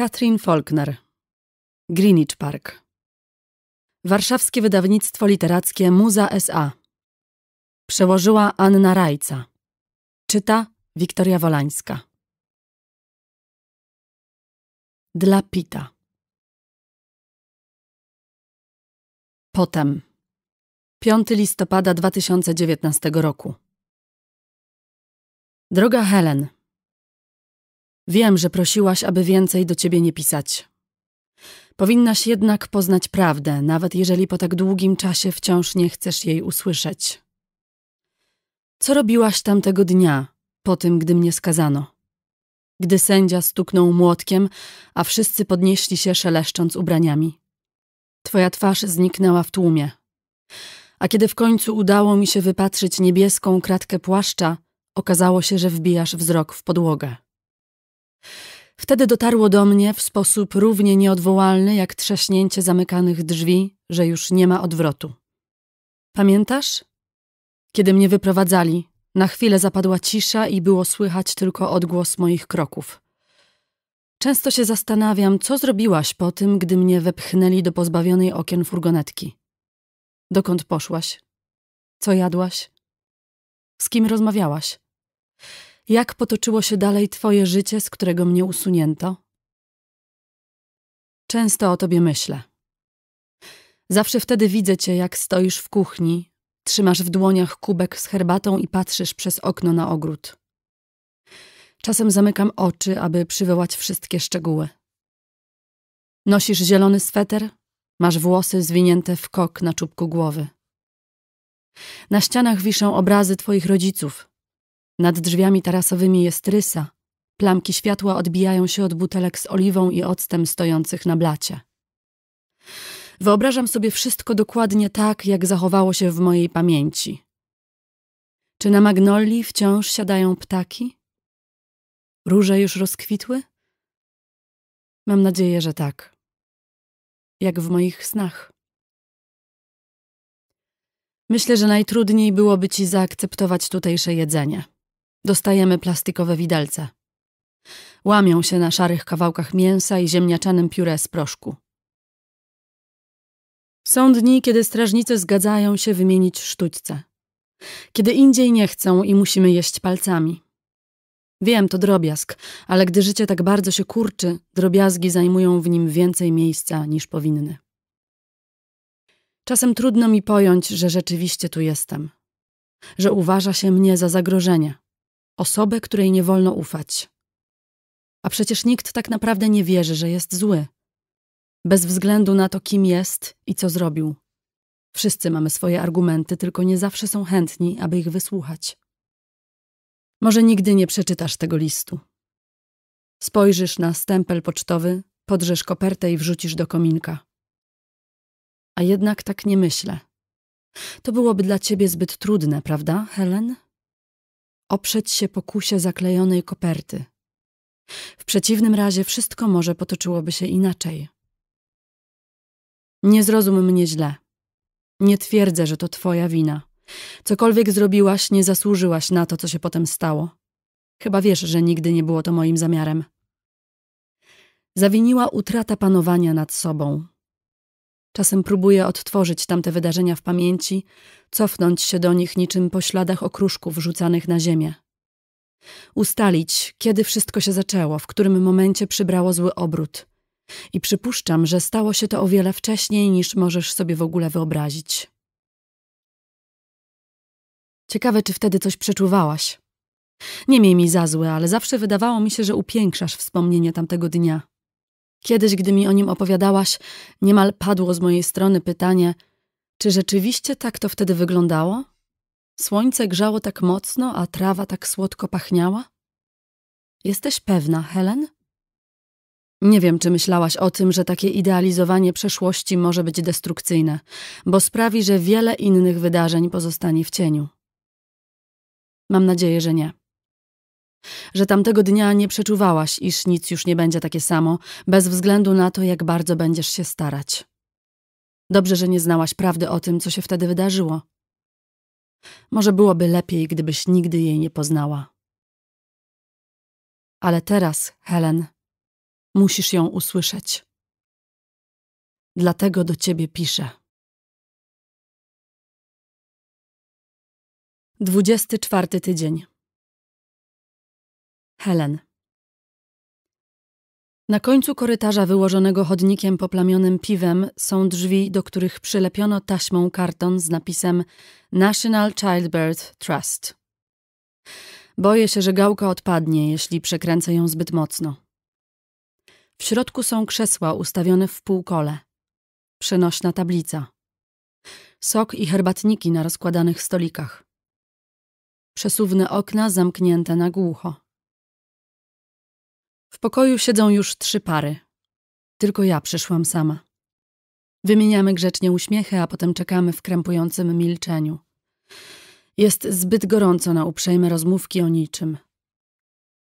Katherine Faulkner. Greenwich Park. Warszawskie Wydawnictwo Literackie Muza S.A. Przełożyła Anna Rajca. Czyta Wiktoria Wolańska. Dla Pita. Potem. 5 listopada 2019 roku. Droga Helen, wiem, że prosiłaś, aby więcej do ciebie nie pisać. Powinnaś jednak poznać prawdę, nawet jeżeli po tak długim czasie wciąż nie chcesz jej usłyszeć. Co robiłaś tamtego dnia, po tym, gdy mnie skazano? Gdy sędzia stuknął młotkiem, a wszyscy podnieśli się, szeleszcząc ubraniami. Twoja twarz zniknęła w tłumie. A kiedy w końcu udało mi się wypatrzyć niebieską kratkę płaszcza, okazało się, że wbijasz wzrok w podłogę. Wtedy dotarło do mnie w sposób równie nieodwołalny jak trzaśnięcie zamykanych drzwi, że już nie ma odwrotu. Pamiętasz? Kiedy mnie wyprowadzali, na chwilę zapadła cisza i było słychać tylko odgłos moich kroków. Często się zastanawiam, co zrobiłaś po tym, gdy mnie wepchnęli do pozbawionej okien furgonetki. Dokąd poszłaś? Co jadłaś? Z kim rozmawiałaś? Jak potoczyło się dalej twoje życie, z którego mnie usunięto? Często o tobie myślę. Zawsze wtedy widzę cię, jak stoisz w kuchni, trzymasz w dłoniach kubek z herbatą i patrzysz przez okno na ogród. Czasem zamykam oczy, aby przywołać wszystkie szczegóły. Nosisz zielony sweter, masz włosy zwinięte w kok na czubku głowy. Na ścianach wiszą obrazy twoich rodziców. Nad drzwiami tarasowymi jest rysa. Plamki światła odbijają się od butelek z oliwą i octem stojących na blacie. Wyobrażam sobie wszystko dokładnie tak, jak zachowało się w mojej pamięci. Czy na magnolii wciąż siadają ptaki? Róże już rozkwitły? Mam nadzieję, że tak. Jak w moich snach. Myślę, że najtrudniej byłoby ci zaakceptować tutejsze jedzenie. Dostajemy plastikowe widelce. Łamią się na szarych kawałkach mięsa i ziemniaczanym pióre z proszku. Są dni, kiedy strażnicy zgadzają się wymienić sztućce. Kiedy indziej nie chcą i musimy jeść palcami. Wiem, to drobiazg, ale gdy życie tak bardzo się kurczy, drobiazgi zajmują w nim więcej miejsca niż powinny. Czasem trudno mi pojąć, że rzeczywiście tu jestem. Że uważa się mnie za zagrożenie. Osobę, której nie wolno ufać. A przecież nikt tak naprawdę nie wierzy, że jest zły. Bez względu na to, kim jest i co zrobił. Wszyscy mamy swoje argumenty, tylko nie zawsze są chętni, aby ich wysłuchać. Może nigdy nie przeczytasz tego listu. Spojrzysz na stempel pocztowy, podrzesz kopertę i wrzucisz do kominka. A jednak tak nie myślę. To byłoby dla ciebie zbyt trudne, prawda, Helen? Oprzeć się pokusie zaklejonej koperty. W przeciwnym razie wszystko może potoczyłoby się inaczej. Nie zrozum mnie źle. Nie twierdzę, że to twoja wina. Cokolwiek zrobiłaś, nie zasłużyłaś na to, co się potem stało. Chyba wiesz, że nigdy nie było to moim zamiarem. Zawiniła utrata panowania nad sobą. Czasem próbuję odtworzyć tamte wydarzenia w pamięci, cofnąć się do nich niczym po śladach okruszków rzucanych na ziemię. Ustalić, kiedy wszystko się zaczęło, w którym momencie przybrało zły obrót. I przypuszczam, że stało się to o wiele wcześniej, niż możesz sobie w ogóle wyobrazić. Ciekawe, czy wtedy coś przeczuwałaś. Nie miej mi za złe, ale zawsze wydawało mi się, że upiększasz wspomnienie tamtego dnia. Kiedyś, gdy mi o nim opowiadałaś, niemal padło z mojej strony pytanie, czy rzeczywiście tak to wtedy wyglądało? Słońce grzało tak mocno, a trawa tak słodko pachniała? Jesteś pewna, Helen? Nie wiem, czy myślałaś o tym, że takie idealizowanie przeszłości może być destrukcyjne, bo sprawi, że wiele innych wydarzeń pozostanie w cieniu. Mam nadzieję, że nie. Że tamtego dnia nie przeczuwałaś, iż nic już nie będzie takie samo, bez względu na to, jak bardzo będziesz się starać. Dobrze, że nie znałaś prawdy o tym, co się wtedy wydarzyło. Może byłoby lepiej, gdybyś nigdy jej nie poznała. Ale teraz, Helen, Musisz ją usłyszeć. Dlatego do ciebie piszę. 24 tydzień. Helen. Na końcu korytarza wyłożonego chodnikiem poplamionym piwem są drzwi, do których przylepiono taśmą karton z napisem National Childbirth Trust. Boję się, że gałka odpadnie, jeśli przekręcę ją zbyt mocno. W środku są krzesła ustawione w półkole. Przenośna tablica. Sok i herbatniki na rozkładanych stolikach. Przesuwne okna zamknięte na głucho. W pokoju siedzą już 3 pary. Tylko ja przyszłam sama. Wymieniamy grzecznie uśmiechy, a potem czekamy w krępującym milczeniu. Jest zbyt gorąco na uprzejme rozmówki o niczym.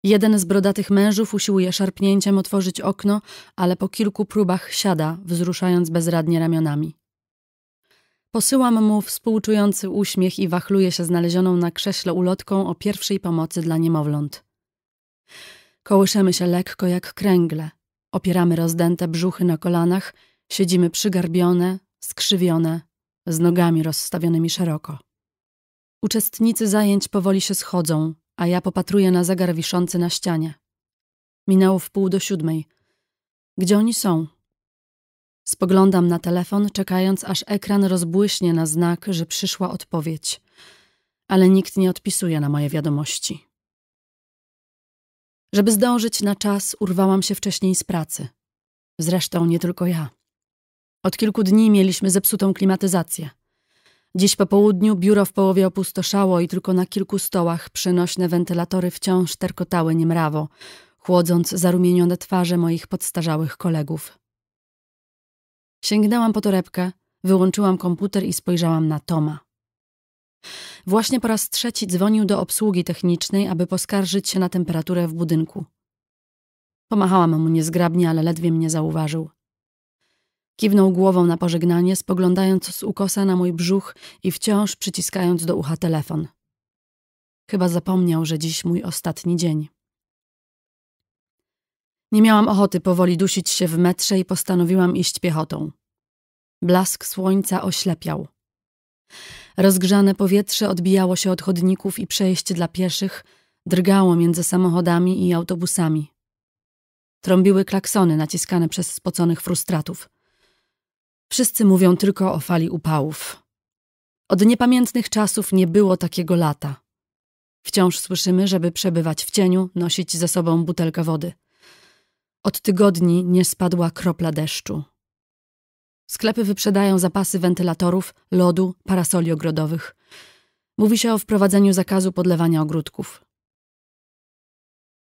Jeden z brodatych mężów usiłuje szarpnięciem otworzyć okno, ale po kilku próbach siada, wzruszając bezradnie ramionami. Posyłam mu współczujący uśmiech i wachluję się znalezioną na krześle ulotką o pierwszej pomocy dla niemowląt. Kołyszemy się lekko jak kręgle, opieramy rozdęte brzuchy na kolanach, siedzimy przygarbione, skrzywione, z nogami rozstawionymi szeroko. Uczestnicy zajęć powoli się schodzą, a ja popatruję na zegar wiszący na ścianie. Minęło 6:15. Gdzie oni są? Spoglądam na telefon, czekając, aż ekran rozbłyśnie na znak, że przyszła odpowiedź. Ale nikt nie odpisuje na moje wiadomości. Żeby zdążyć na czas, urwałam się wcześniej z pracy. Zresztą nie tylko ja. Od kilku dni mieliśmy zepsutą klimatyzację. Dziś po południu biuro w połowie opustoszało i tylko na kilku stołach przenośne wentylatory wciąż terkotały niemrawo, chłodząc zarumienione twarze moich podstarzałych kolegów. Sięgnęłam po torebkę, wyłączyłam komputer i spojrzałam na Toma. Właśnie po raz 3 dzwonił do obsługi technicznej, aby poskarżyć się na temperaturę w budynku. Pomachałam mu niezgrabnie, ale ledwie mnie zauważył. Kiwnął głową na pożegnanie, spoglądając z ukosa na mój brzuch i wciąż przyciskając do ucha telefon. Chyba zapomniał, że dziś mój ostatni dzień. Nie miałam ochoty powoli dusić się w metrze i postanowiłam iść piechotą. Blask słońca oślepiał. Rozgrzane powietrze odbijało się od chodników i przejść dla pieszych, drgało między samochodami i autobusami. Trąbiły klaksony naciskane przez spoconych frustratów. Wszyscy mówią tylko o fali upałów. Od niepamiętnych czasów nie było takiego lata. Wciąż słyszymy, żeby przebywać w cieniu, nosić ze sobą butelkę wody. Od tygodni nie spadła kropla deszczu. Sklepy wyprzedają zapasy wentylatorów, lodu, parasoli ogrodowych. Mówi się o wprowadzeniu zakazu podlewania ogródków.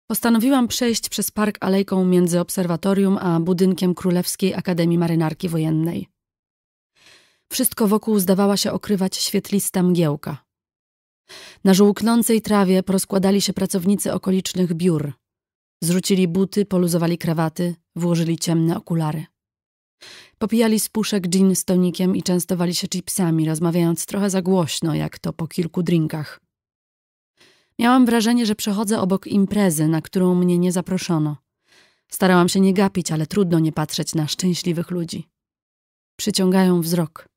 Postanowiłam przejść przez park alejką między obserwatorium a budynkiem Królewskiej Akademii Marynarki Wojennej. Wszystko wokół zdawała się okrywać świetlista mgiełka. Na żółknącej trawie porozkładali się pracownicy okolicznych biur. Zrzucili buty, poluzowali krawaty, włożyli ciemne okulary. Popijali z puszek gin z tonikiem i częstowali się chipsami, rozmawiając trochę za głośno, jak to po kilku drinkach. Miałam wrażenie, że przechodzę obok imprezy, na którą mnie nie zaproszono. Starałam się nie gapić, ale trudno nie patrzeć na szczęśliwych ludzi. Przyciągają wzrok.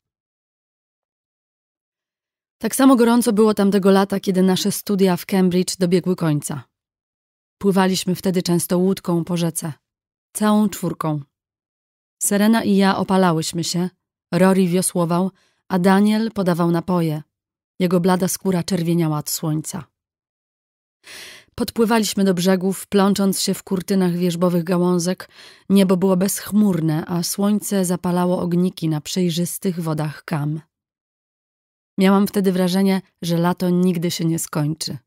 Tak samo gorąco było tamtego lata, kiedy nasze studia w Cambridge dobiegły końca. Pływaliśmy wtedy często łódką po rzece. Całą 4. Serena i ja opalałyśmy się, Rory wiosłował, a Daniel podawał napoje. Jego blada skóra czerwieniała od słońca. Podpływaliśmy do brzegów, plącząc się w kurtynach wierzbowych gałązek. Niebo było bezchmurne, a słońce zapalało ogniki na przejrzystych wodach Kam. Miałam wtedy wrażenie, że lato nigdy się nie skończy.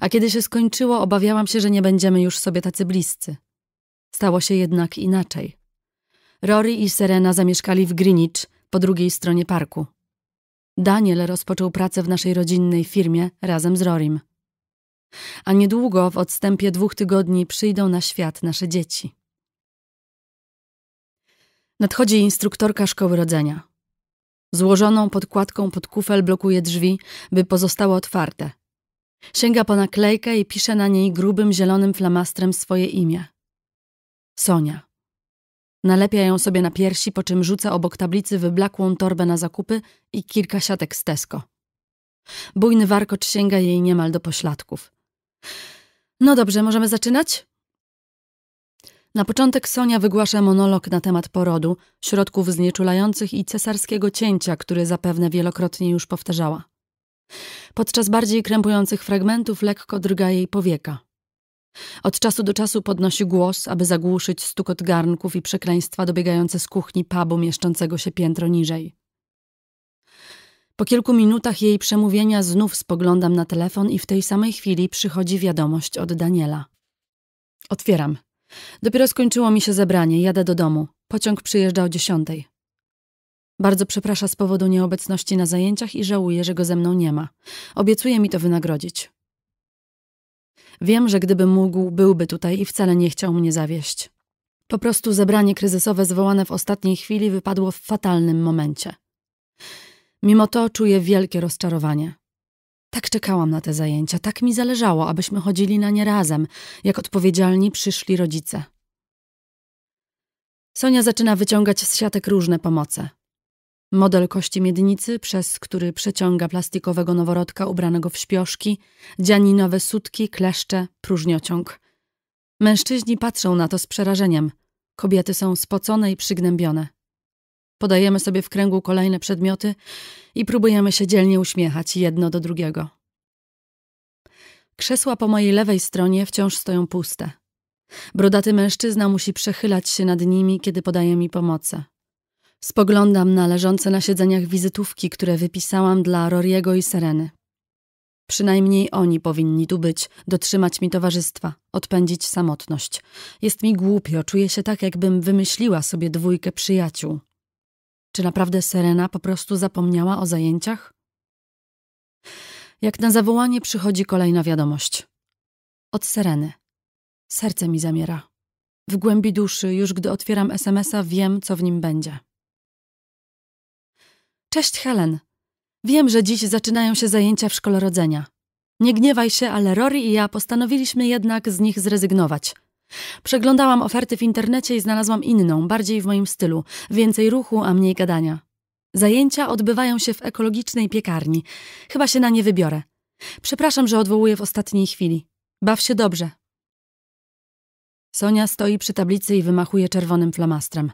A kiedy się skończyło, obawiałam się, że nie będziemy już sobie tacy bliscy. Stało się jednak inaczej. Rory i Serena zamieszkali w Greenwich, po drugiej stronie parku. Daniel rozpoczął pracę w naszej rodzinnej firmie razem z Rorym. A niedługo, w odstępie 2 tygodni, przyjdą na świat nasze dzieci. Nadchodzi instruktorka szkoły rodzenia. Złożoną podkładką pod kufel blokuje drzwi, by pozostały otwarte. Sięga po naklejkę i pisze na niej grubym zielonym flamastrem swoje imię. Sonia. Nalepia ją sobie na piersi, po czym rzuca obok tablicy wyblakłą torbę na zakupy i kilka siatek z Tesco. Bujny warkocz sięga jej niemal do pośladków. No dobrze, możemy zaczynać? Na początek Sonia wygłasza monolog na temat porodu, środków znieczulających i cesarskiego cięcia, który zapewne wielokrotnie już powtarzała. Podczas bardziej krępujących fragmentów lekko drga jej powieka. Od czasu do czasu podnosi głos, aby zagłuszyć stukot garnków i przekleństwa dobiegające z kuchni pubu mieszczącego się piętro niżej. Po kilku minutach jej przemówienia znów spoglądam na telefon i w tej samej chwili przychodzi wiadomość od Daniela. Otwieram. Dopiero skończyło mi się zebranie, jadę do domu. Pociąg przyjeżdża o 10:00. Bardzo przeprasza z powodu nieobecności na zajęciach i żałuję, że go ze mną nie ma. Obiecuje mi to wynagrodzić. Wiem, że gdyby mógł, byłby tutaj i wcale nie chciał mnie zawieść. Po prostu zebranie kryzysowe zwołane w ostatniej chwili wypadło w fatalnym momencie. Mimo to czuję wielkie rozczarowanie. Tak czekałam na te zajęcia, tak mi zależało, abyśmy chodzili na nie razem, jak odpowiedzialni przyszli rodzice. Sonia zaczyna wyciągać z siatek różne pomoce. Model kości miednicy, przez który przeciąga plastikowego noworodka ubranego w śpioszki, dzianinowe sutki, kleszcze, próżniociąg. Mężczyźni patrzą na to z przerażeniem. Kobiety są spocone i przygnębione. Podajemy sobie w kręgu kolejne przedmioty i próbujemy się dzielnie uśmiechać jedno do drugiego. Krzesła po mojej lewej stronie wciąż stoją puste. Brodaty mężczyzna musi przechylać się nad nimi, kiedy podaje mi pomocę. Spoglądam na leżące na siedzeniach wizytówki, które wypisałam dla Roriego i Sereny. Przynajmniej oni powinni tu być, dotrzymać mi towarzystwa, odpędzić samotność. Jest mi głupio, czuję się tak, jakbym wymyśliła sobie dwójkę przyjaciół. Czy naprawdę Serena po prostu zapomniała o zajęciach? Jak na zawołanie przychodzi kolejna wiadomość. Od Sereny. Serce mi zamiera. W głębi duszy, już gdy otwieram SMS-a, wiem, co w nim będzie. Cześć, Helen. Wiem, że dziś zaczynają się zajęcia w szkole rodzenia. Nie gniewaj się, ale Rory i ja postanowiliśmy jednak z nich zrezygnować. Przeglądałam oferty w internecie i znalazłam inną, bardziej w moim stylu. Więcej ruchu, a mniej gadania. Zajęcia odbywają się w ekologicznej piekarni. Chyba się na nie wybiorę. Przepraszam, że odwołuję w ostatniej chwili. Baw się dobrze. Sonia stoi przy tablicy i wymachuje czerwonym flamastrem.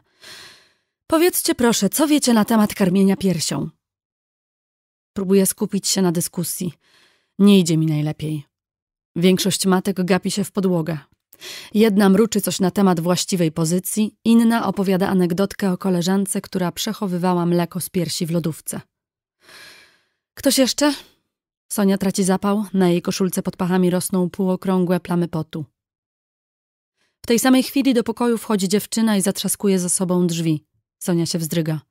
Powiedzcie proszę, co wiecie na temat karmienia piersią? Próbuję skupić się na dyskusji. Nie idzie mi najlepiej. Większość matek gapi się w podłogę. Jedna mruczy coś na temat właściwej pozycji, inna opowiada anegdotkę o koleżance, która przechowywała mleko z piersi w lodówce. Ktoś jeszcze? Sonia traci zapał, na jej koszulce pod pachami rosną półokrągłe plamy potu. W tej samej chwili do pokoju wchodzi dziewczyna i zatrzaskuje za sobą drzwi. Sonia się wzdryga.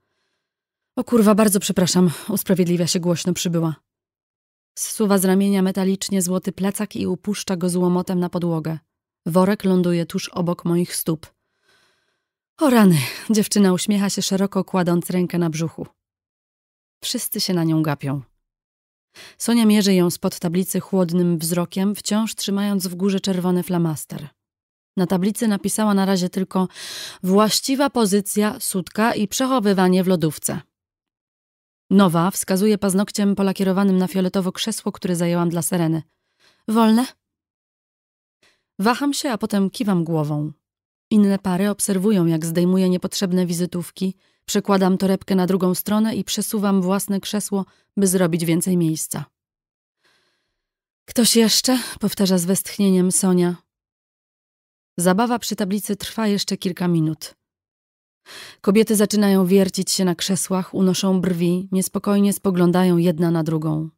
O kurwa, bardzo przepraszam, usprawiedliwia się głośno przybyła. Zsuwa z ramienia metalicznie złoty plecak i upuszcza go z łomotem na podłogę. Worek ląduje tuż obok moich stóp. O rany, dziewczyna uśmiecha się szeroko, kładąc rękę na brzuchu. Wszyscy się na nią gapią. Sonia mierzy ją spod tablicy chłodnym wzrokiem, wciąż trzymając w górze czerwony flamaster. Na tablicy napisała na razie tylko właściwa pozycja sutka i przechowywanie w lodówce. Nowa wskazuje paznokciem polakierowanym na fioletowo krzesło, które zajęłam dla Sereny. Wolne? Waham się, a potem kiwam głową. Inne pary obserwują, jak zdejmuję niepotrzebne wizytówki, przekładam torebkę na drugą stronę i przesuwam własne krzesło, by zrobić więcej miejsca. Ktoś jeszcze? Powtarza z westchnieniem Sonia. Zabawa przy tablicy trwa jeszcze kilka minut. Kobiety zaczynają wiercić się na krzesłach, unoszą brwi, niespokojnie spoglądają jedna na drugą.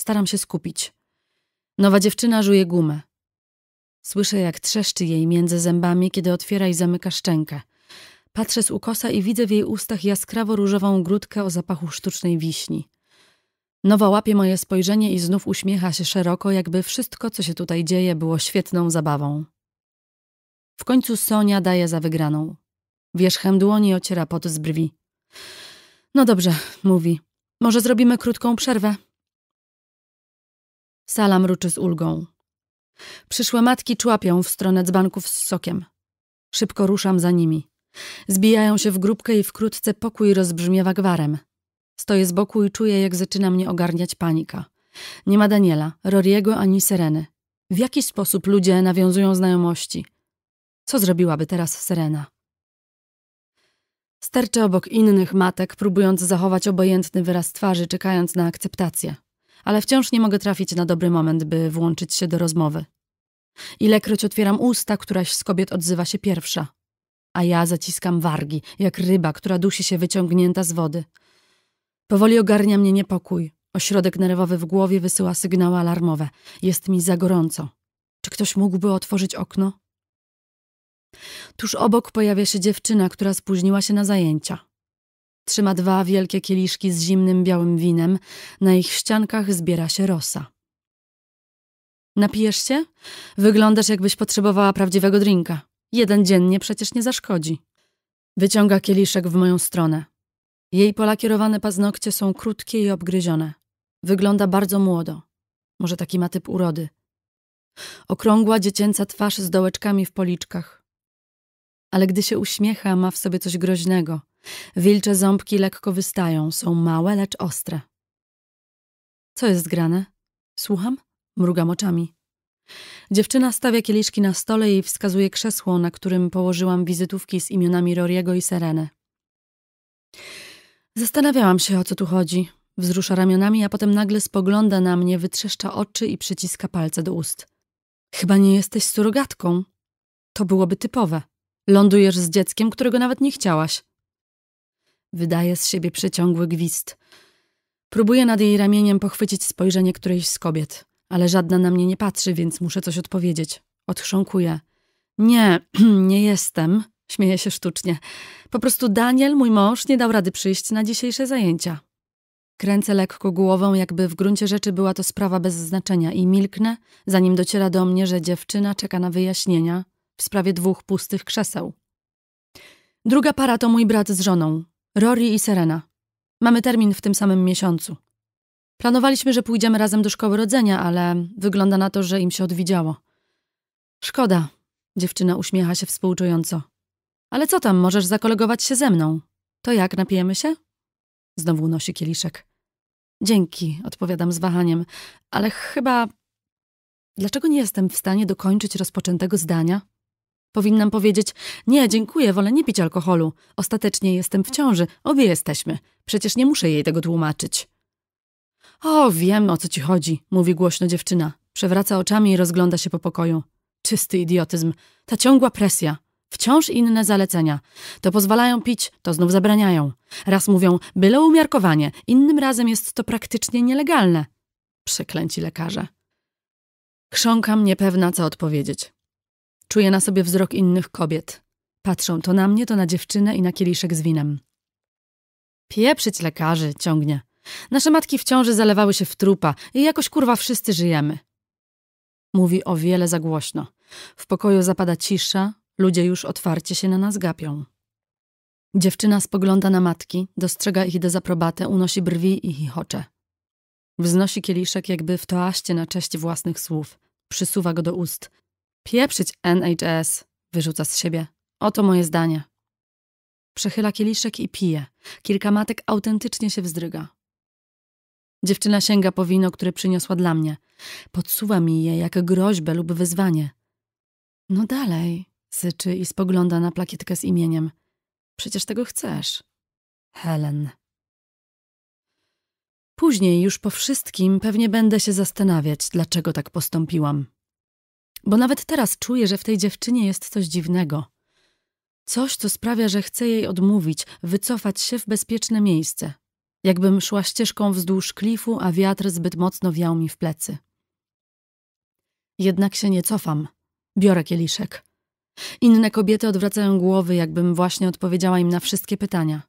Staram się skupić. Nowa dziewczyna żuje gumę. Słyszę, jak trzeszczy jej między zębami, kiedy otwiera i zamyka szczękę. Patrzę z ukosa i widzę w jej ustach jaskrawo-różową grudkę o zapachu sztucznej wiśni. Nowa łapie moje spojrzenie i znów uśmiecha się szeroko, jakby wszystko, co się tutaj dzieje, było świetną zabawą. W końcu Sonia daje za wygraną. Wierzchem dłoni ociera pot z brwi. No dobrze, mówi. Może zrobimy krótką przerwę? Sala mruczy z ulgą. Przyszłe matki człapią w stronę dzbanków z sokiem. Szybko ruszam za nimi. Zbijają się w grupkę i wkrótce pokój rozbrzmiewa gwarem. Stoję z boku i czuję, jak zaczyna mnie ogarniać panika. Nie ma Daniela, Roriego ani Sereny. W jaki sposób ludzie nawiązują znajomości? Co zrobiłaby teraz Serena? Sterczę obok innych matek, próbując zachować obojętny wyraz twarzy, czekając na akceptację. Ale wciąż nie mogę trafić na dobry moment, by włączyć się do rozmowy. Ilekroć otwieram usta, któraś z kobiet odzywa się pierwsza. A ja zaciskam wargi, jak ryba, która dusi się wyciągnięta z wody. Powoli ogarnia mnie niepokój. Ośrodek nerwowy w głowie wysyła sygnały alarmowe. Jest mi za gorąco. Czy ktoś mógłby otworzyć okno? Tuż obok pojawia się dziewczyna, która spóźniła się na zajęcia. Trzyma dwa wielkie kieliszki z zimnym białym winem. Na ich ściankach zbiera się rosa. Napijesz się? Wyglądasz, jakbyś potrzebowała prawdziwego drinka. Jeden dziennie przecież nie zaszkodzi. Wyciąga kieliszek w moją stronę. Jej polakierowane paznokcie są krótkie i obgryzione. Wygląda bardzo młodo. Może taki ma typ urody. Okrągła, dziecięca twarz z dołeczkami w policzkach. Ale gdy się uśmiecha, ma w sobie coś groźnego. Wilcze ząbki lekko wystają. Są małe, lecz ostre. Co jest grane? Słucham? Mrugam oczami. Dziewczyna stawia kieliszki na stole i wskazuje krzesło, na którym położyłam wizytówki z imionami Roriego i Sereny. Zastanawiałam się, o co tu chodzi. Wzrusza ramionami, a potem nagle spogląda na mnie, wytrzeszcza oczy i przyciska palce do ust. Chyba nie jesteś surogatką. To byłoby typowe. Lądujesz z dzieckiem, którego nawet nie chciałaś. Wydaje z siebie przeciągły gwizd. Próbuję nad jej ramieniem pochwycić spojrzenie którejś z kobiet. Ale żadna na mnie nie patrzy, więc muszę coś odpowiedzieć. Odchrząkuję. Nie, nie jestem. Śmieję się sztucznie. Po prostu Daniel, mój mąż, nie dał rady przyjść na dzisiejsze zajęcia. Kręcę lekko głową, jakby w gruncie rzeczy była to sprawa bez znaczenia i milknę, zanim dociera do mnie, że dziewczyna czeka na wyjaśnienia w sprawie dwóch pustych krzeseł. Druga para to mój brat z żoną, Rory i Serena. Mamy termin w tym samym miesiącu. Planowaliśmy, że pójdziemy razem do szkoły rodzenia, ale wygląda na to, że im się odwidziało. Szkoda. Dziewczyna uśmiecha się współczująco. Ale co tam, możesz zakolegować się ze mną. To jak, napijemy się? Znowu nosi kieliszek. Dzięki, odpowiadam z wahaniem, ale chyba... Dlaczego nie jestem w stanie dokończyć rozpoczętego zdania? Powinnam powiedzieć, nie, dziękuję, wolę nie pić alkoholu. Ostatecznie jestem w ciąży, obie jesteśmy. Przecież nie muszę jej tego tłumaczyć. O, wiem, o co ci chodzi, mówi głośno dziewczyna. Przewraca oczami i rozgląda się po pokoju. Czysty idiotyzm. Ta ciągła presja. Wciąż inne zalecenia. To pozwalają pić, to znów zabraniają. Raz mówią, byle umiarkowanie, innym razem jest to praktycznie nielegalne. Przeklęci lekarze. Chrząkam, niepewna, co odpowiedzieć. Czuję na sobie wzrok innych kobiet. Patrzą to na mnie, to na dziewczynę i na kieliszek z winem. Pieprzyć lekarzy, ciągnie. Nasze matki w ciąży zalewały się w trupa i jakoś kurwa wszyscy żyjemy. Mówi o wiele za głośno. W pokoju zapada cisza, ludzie już otwarcie się na nas gapią. Dziewczyna spogląda na matki, dostrzega ich dezaprobatę, unosi brwi i chichocze. Wznosi kieliszek jakby w toaście na cześć własnych słów. Przysuwa go do ust. Pieprzyć NHS, wyrzuca z siebie. Oto moje zdanie. Przechyla kieliszek i pije. Kilka matek autentycznie się wzdryga. Dziewczyna sięga po wino, które przyniosła dla mnie. Podsuwa mi je jak groźbę lub wyzwanie. No dalej, syczy i spogląda na plakietkę z imieniem. Przecież tego chcesz. Helen. Później, już po wszystkim, pewnie będę się zastanawiać, dlaczego tak postąpiłam. Bo nawet teraz czuję, że w tej dziewczynie jest coś dziwnego. Coś, co sprawia, że chcę jej odmówić, wycofać się w bezpieczne miejsce. Jakbym szła ścieżką wzdłuż klifu, a wiatr zbyt mocno wiał mi w plecy. Jednak się nie cofam. Biorę kieliszek. Inne kobiety odwracają głowy, jakbym właśnie odpowiedziała im na wszystkie pytania.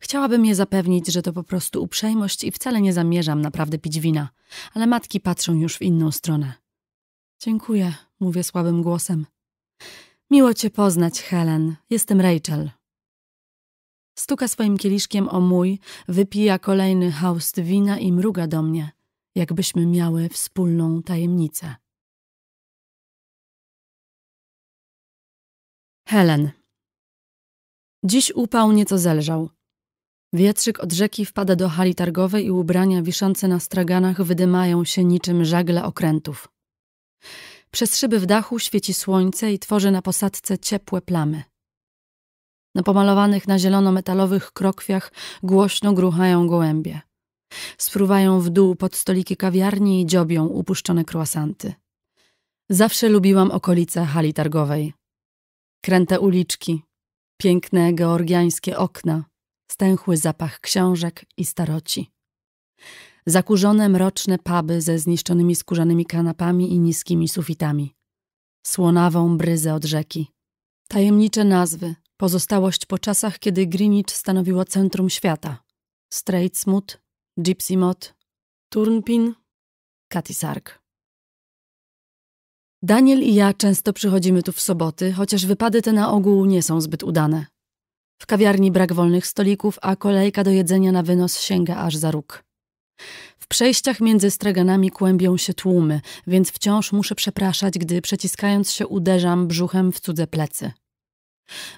Chciałabym je zapewnić, że to po prostu uprzejmość i wcale nie zamierzam naprawdę pić wina, ale matki patrzą już w inną stronę. Dziękuję, mówię słabym głosem. Miło cię poznać, Helen. Jestem Rachel. Stuka swoim kieliszkiem o mój, wypija kolejny haust wina i mruga do mnie, jakbyśmy miały wspólną tajemnicę. Helen. Dziś upał nieco zelżał. Wietrzyk od rzeki wpada do hali targowej i ubrania wiszące na straganach wydymają się niczym żagle okrętów. Przez szyby w dachu świeci słońce i tworzy na posadce ciepłe plamy. Na pomalowanych na zielono metalowych krokwiach głośno gruchają gołębie. Spruwają w dół pod stoliki kawiarni i dziobią upuszczone croissanty. Zawsze lubiłam okolice hali targowej. Kręte uliczki, piękne georgiańskie okna, stęchły zapach książek i staroci. Zakurzone, mroczne puby ze zniszczonymi skórzanymi kanapami i niskimi sufitami. Słonawą bryzę od rzeki. Tajemnicze nazwy, pozostałość po czasach, kiedy Greenwich stanowiło centrum świata. Straitsmouth, Gypsy Moth, Turnpin, Cathy Sark. Daniel i ja często przychodzimy tu w soboty, chociaż wypady te na ogół nie są zbyt udane. W kawiarni brak wolnych stolików, a kolejka do jedzenia na wynos sięga aż za róg. W przejściach między straganami kłębią się tłumy, więc wciąż muszę przepraszać, gdy przeciskając się uderzam brzuchem w cudze plecy.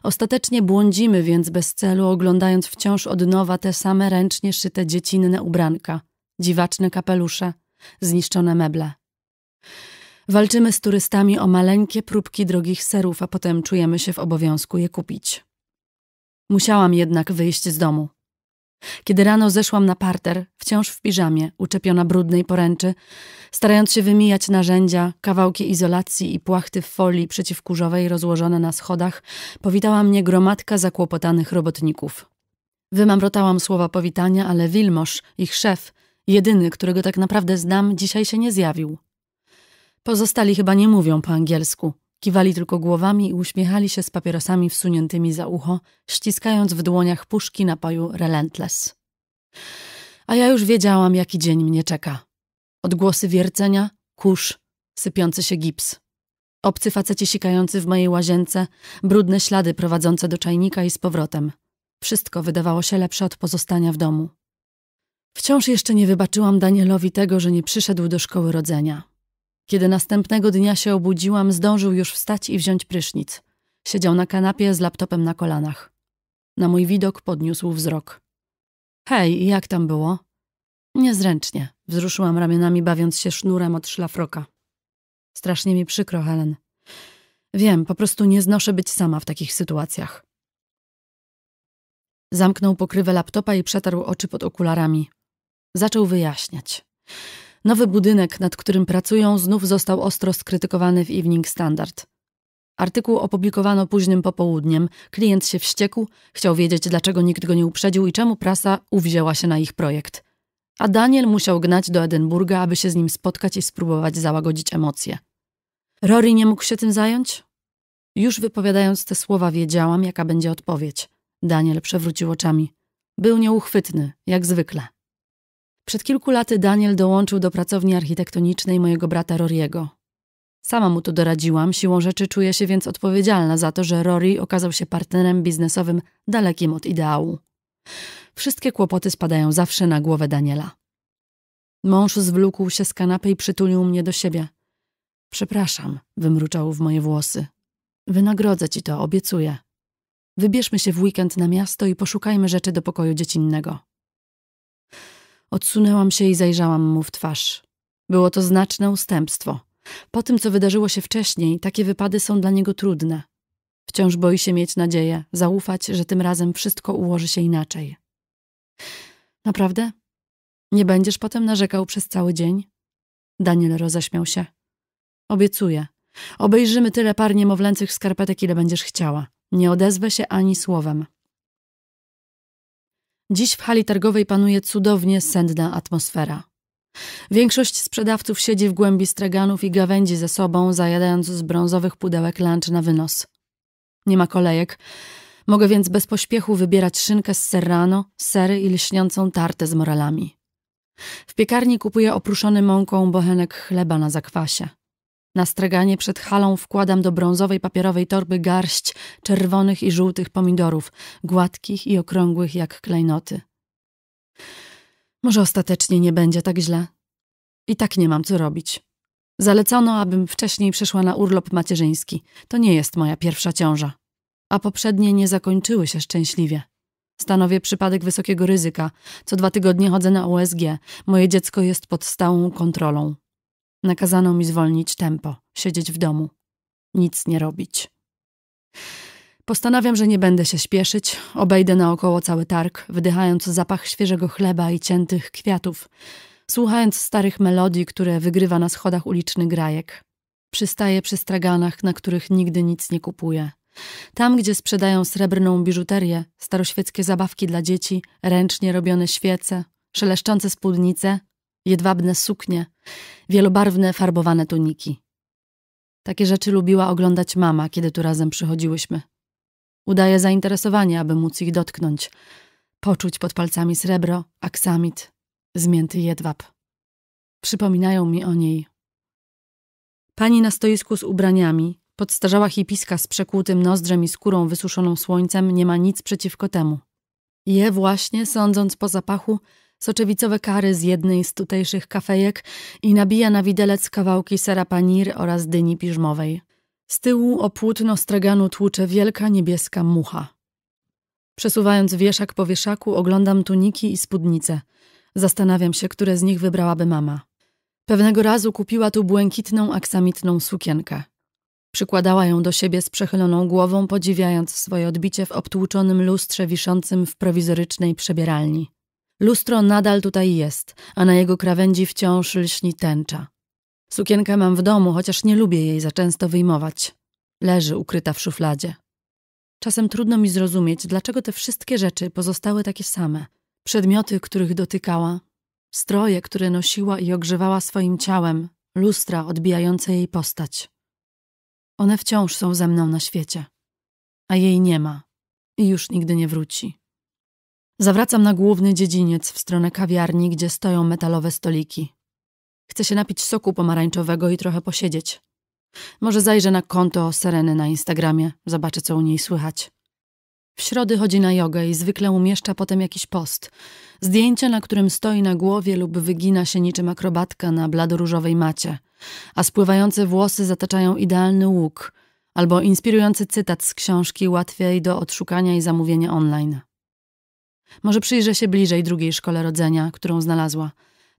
Ostatecznie błądzimy więc bez celu, oglądając wciąż od nowa te same ręcznie szyte dziecinne ubranka, dziwaczne kapelusze, zniszczone meble. Walczymy z turystami o maleńkie próbki drogich serów, a potem czujemy się w obowiązku je kupić. Musiałam jednak wyjść z domu. Kiedy rano zeszłam na parter, wciąż w piżamie, uczepiona brudnej poręczy, starając się wymijać narzędzia, kawałki izolacji i płachty w folii przeciwkurzowej rozłożone na schodach, powitała mnie gromadka zakłopotanych robotników. Wymamrotałam słowa powitania, ale Wilmosz, ich szef, jedyny, którego tak naprawdę znam, dzisiaj się nie zjawił. Pozostali chyba nie mówią po angielsku. Kiwali tylko głowami i uśmiechali się z papierosami wsuniętymi za ucho, ściskając w dłoniach puszki napoju Relentless. A ja już wiedziałam, jaki dzień mnie czeka. Odgłosy wiercenia, kurz, sypiący się gips. Obcy faceci sikający w mojej łazience, brudne ślady prowadzące do czajnika i z powrotem. Wszystko wydawało się lepsze od pozostania w domu. Wciąż jeszcze nie wybaczyłam Danielowi tego, że nie przyszedł do szkoły rodzenia. Kiedy następnego dnia się obudziłam, zdążył już wstać i wziąć prysznic. Siedział na kanapie z laptopem na kolanach. Na mój widok podniósł wzrok. Hej, jak tam było? Niezręcznie. Wzruszyłam ramionami, bawiąc się sznurem od szlafroka. Strasznie mi przykro, Helen. Wiem, po prostu nie znoszę być sama w takich sytuacjach. Zamknął pokrywę laptopa i przetarł oczy pod okularami. Zaczął wyjaśniać. Nowy budynek, nad którym pracują, znów został ostro skrytykowany w Evening Standard. Artykuł opublikowano późnym popołudniem, klient się wściekł, chciał wiedzieć, dlaczego nikt go nie uprzedził i czemu prasa uwzięła się na ich projekt. A Daniel musiał gnać do Edynburga, aby się z nim spotkać i spróbować załagodzić emocje. Rory nie mógł się tym zająć? Już wypowiadając te słowa wiedziałam, jaka będzie odpowiedź. Daniel przewrócił oczami. Był nieuchwytny, jak zwykle. Przed kilku laty Daniel dołączył do pracowni architektonicznej mojego brata Rory'ego. Sama mu to doradziłam, siłą rzeczy czuję się więc odpowiedzialna za to, że Rory okazał się partnerem biznesowym dalekim od ideału. Wszystkie kłopoty spadają zawsze na głowę Daniela. Mąż zwlókł się z kanapy i przytulił mnie do siebie. Przepraszam, wymruczał w moje włosy. Wynagrodzę ci to, obiecuję. Wybierzmy się w weekend na miasto i poszukajmy rzeczy do pokoju dziecinnego. Odsunęłam się i zajrzałam mu w twarz. Było to znaczne ustępstwo. Po tym, co wydarzyło się wcześniej, takie wypady są dla niego trudne. Wciąż boi się mieć nadzieję, zaufać, że tym razem wszystko ułoży się inaczej. Naprawdę? Nie będziesz potem narzekał przez cały dzień? Daniel roześmiał się. Obiecuję. Obejrzymy tyle par niemowlęcych skarpetek, ile będziesz chciała. Nie odezwę się ani słowem. Dziś w hali targowej panuje cudownie senna atmosfera. Większość sprzedawców siedzi w głębi straganów i gawędzi ze sobą, zajadając z brązowych pudełek lunch na wynos. Nie ma kolejek, mogę więc bez pośpiechu wybierać szynkę z serrano, sery i lśniącą tartę z morelami. W piekarni kupuję oprószony mąką bochenek chleba na zakwasie. Na straganie przed halą wkładam do brązowej papierowej torby garść czerwonych i żółtych pomidorów, gładkich i okrągłych jak klejnoty. Może ostatecznie nie będzie tak źle. I tak nie mam co robić. Zalecono, abym wcześniej przeszła na urlop macierzyński. To nie jest moja pierwsza ciąża. a poprzednie nie zakończyły się szczęśliwie. Stanowię przypadek wysokiego ryzyka. Co 2 tygodnie chodzę na USG. Moje dziecko jest pod stałą kontrolą. Nakazano mi zwolnić tempo, siedzieć w domu. Nic nie robić. Postanawiam, że nie będę się śpieszyć. Obejdę naokoło cały targ, wdychając zapach świeżego chleba i ciętych kwiatów, słuchając starych melodii, które wygrywa na schodach uliczny grajek. Przystaję przy straganach, na których nigdy nic nie kupuję. Tam, gdzie sprzedają srebrną biżuterię, staroświeckie zabawki dla dzieci, ręcznie robione świece, szeleszczące spódnice, jedwabne suknie, wielobarwne farbowane tuniki. Takie rzeczy lubiła oglądać mama, kiedy tu razem przychodziłyśmy. Udaje zainteresowanie, aby móc ich dotknąć, poczuć pod palcami srebro, aksamit, zmięty jedwab. Przypominają mi o niej. Pani na stoisku z ubraniami, podstarzała hipiska z przekłutym nozdrzem i skórą wysuszoną słońcem, nie ma nic przeciwko temu. Je właśnie, sądząc po zapachu, soczewicowe kary z jednej z tutejszych kafejek i nabija na widelec kawałki sera panir oraz dyni piżmowej. Z tyłu o płótno straganu tłucze wielka niebieska mucha. Przesuwając wieszak po wieszaku, oglądam tuniki i spódnice. Zastanawiam się, które z nich wybrałaby mama. Pewnego razu kupiła tu błękitną, aksamitną sukienkę. Przykładała ją do siebie z przechyloną głową, podziwiając swoje odbicie w obtłuczonym lustrze wiszącym w prowizorycznej przebieralni. Lustro nadal tutaj jest, a na jego krawędzi wciąż lśni tęcza. Sukienkę mam w domu, chociaż nie lubię jej za często wyjmować. Leży ukryta w szufladzie. Czasem trudno mi zrozumieć, dlaczego te wszystkie rzeczy pozostały takie same. Przedmioty, których dotykała, stroje, które nosiła i ogrzewała swoim ciałem, lustra odbijające jej postać. One wciąż są ze mną na świecie, a jej nie ma i już nigdy nie wróci. Zawracam na główny dziedziniec w stronę kawiarni, gdzie stoją metalowe stoliki. Chcę się napić soku pomarańczowego i trochę posiedzieć. Może zajrzę na konto Sereny na Instagramie, zobaczę, co u niej słychać. W środę chodzi na jogę i zwykle umieszcza potem jakiś post. Zdjęcie, na którym stoi na głowie lub wygina się niczym akrobatka na bladoróżowej macie, a spływające włosy zataczają idealny łuk albo inspirujący cytat z książki łatwiej do odszukania i zamówienia online. Może przyjrzę się bliżej drugiej szkole rodzenia, którą znalazła,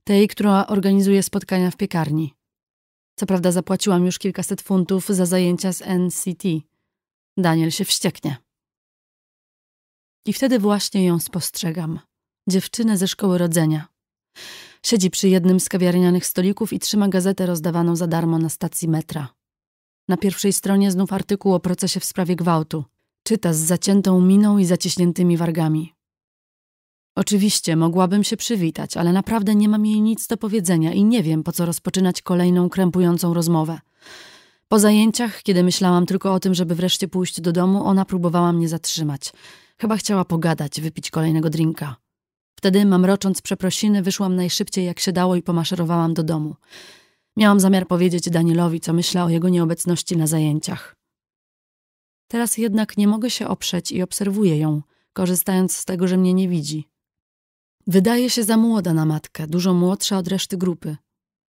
tej, która organizuje spotkania w piekarni. Co prawda zapłaciłam już kilkaset funtów za zajęcia z NCT. Daniel się wścieknie. I wtedy właśnie ją spostrzegam. Dziewczynę ze szkoły rodzenia. Siedzi przy jednym z kawiarnianych stolików i trzyma gazetę rozdawaną za darmo na stacji metra. Na pierwszej stronie znów artykuł o procesie w sprawie gwałtu. Czyta z zaciętą miną i zaciśniętymi wargami. Oczywiście mogłabym się przywitać, ale naprawdę nie mam jej nic do powiedzenia i nie wiem, po co rozpoczynać kolejną krępującą rozmowę. Po zajęciach, kiedy myślałam tylko o tym, żeby wreszcie pójść do domu, ona próbowała mnie zatrzymać. Chyba chciała pogadać, wypić kolejnego drinka. Wtedy, mamrocząc przeprosiny, wyszłam najszybciej jak się dało i pomaszerowałam do domu. Miałam zamiar powiedzieć Danielowi, co myślę o jego nieobecności na zajęciach. Teraz jednak nie mogę się oprzeć i obserwuję ją, korzystając z tego, że mnie nie widzi. Wydaje się za młoda na matkę, dużo młodsza od reszty grupy.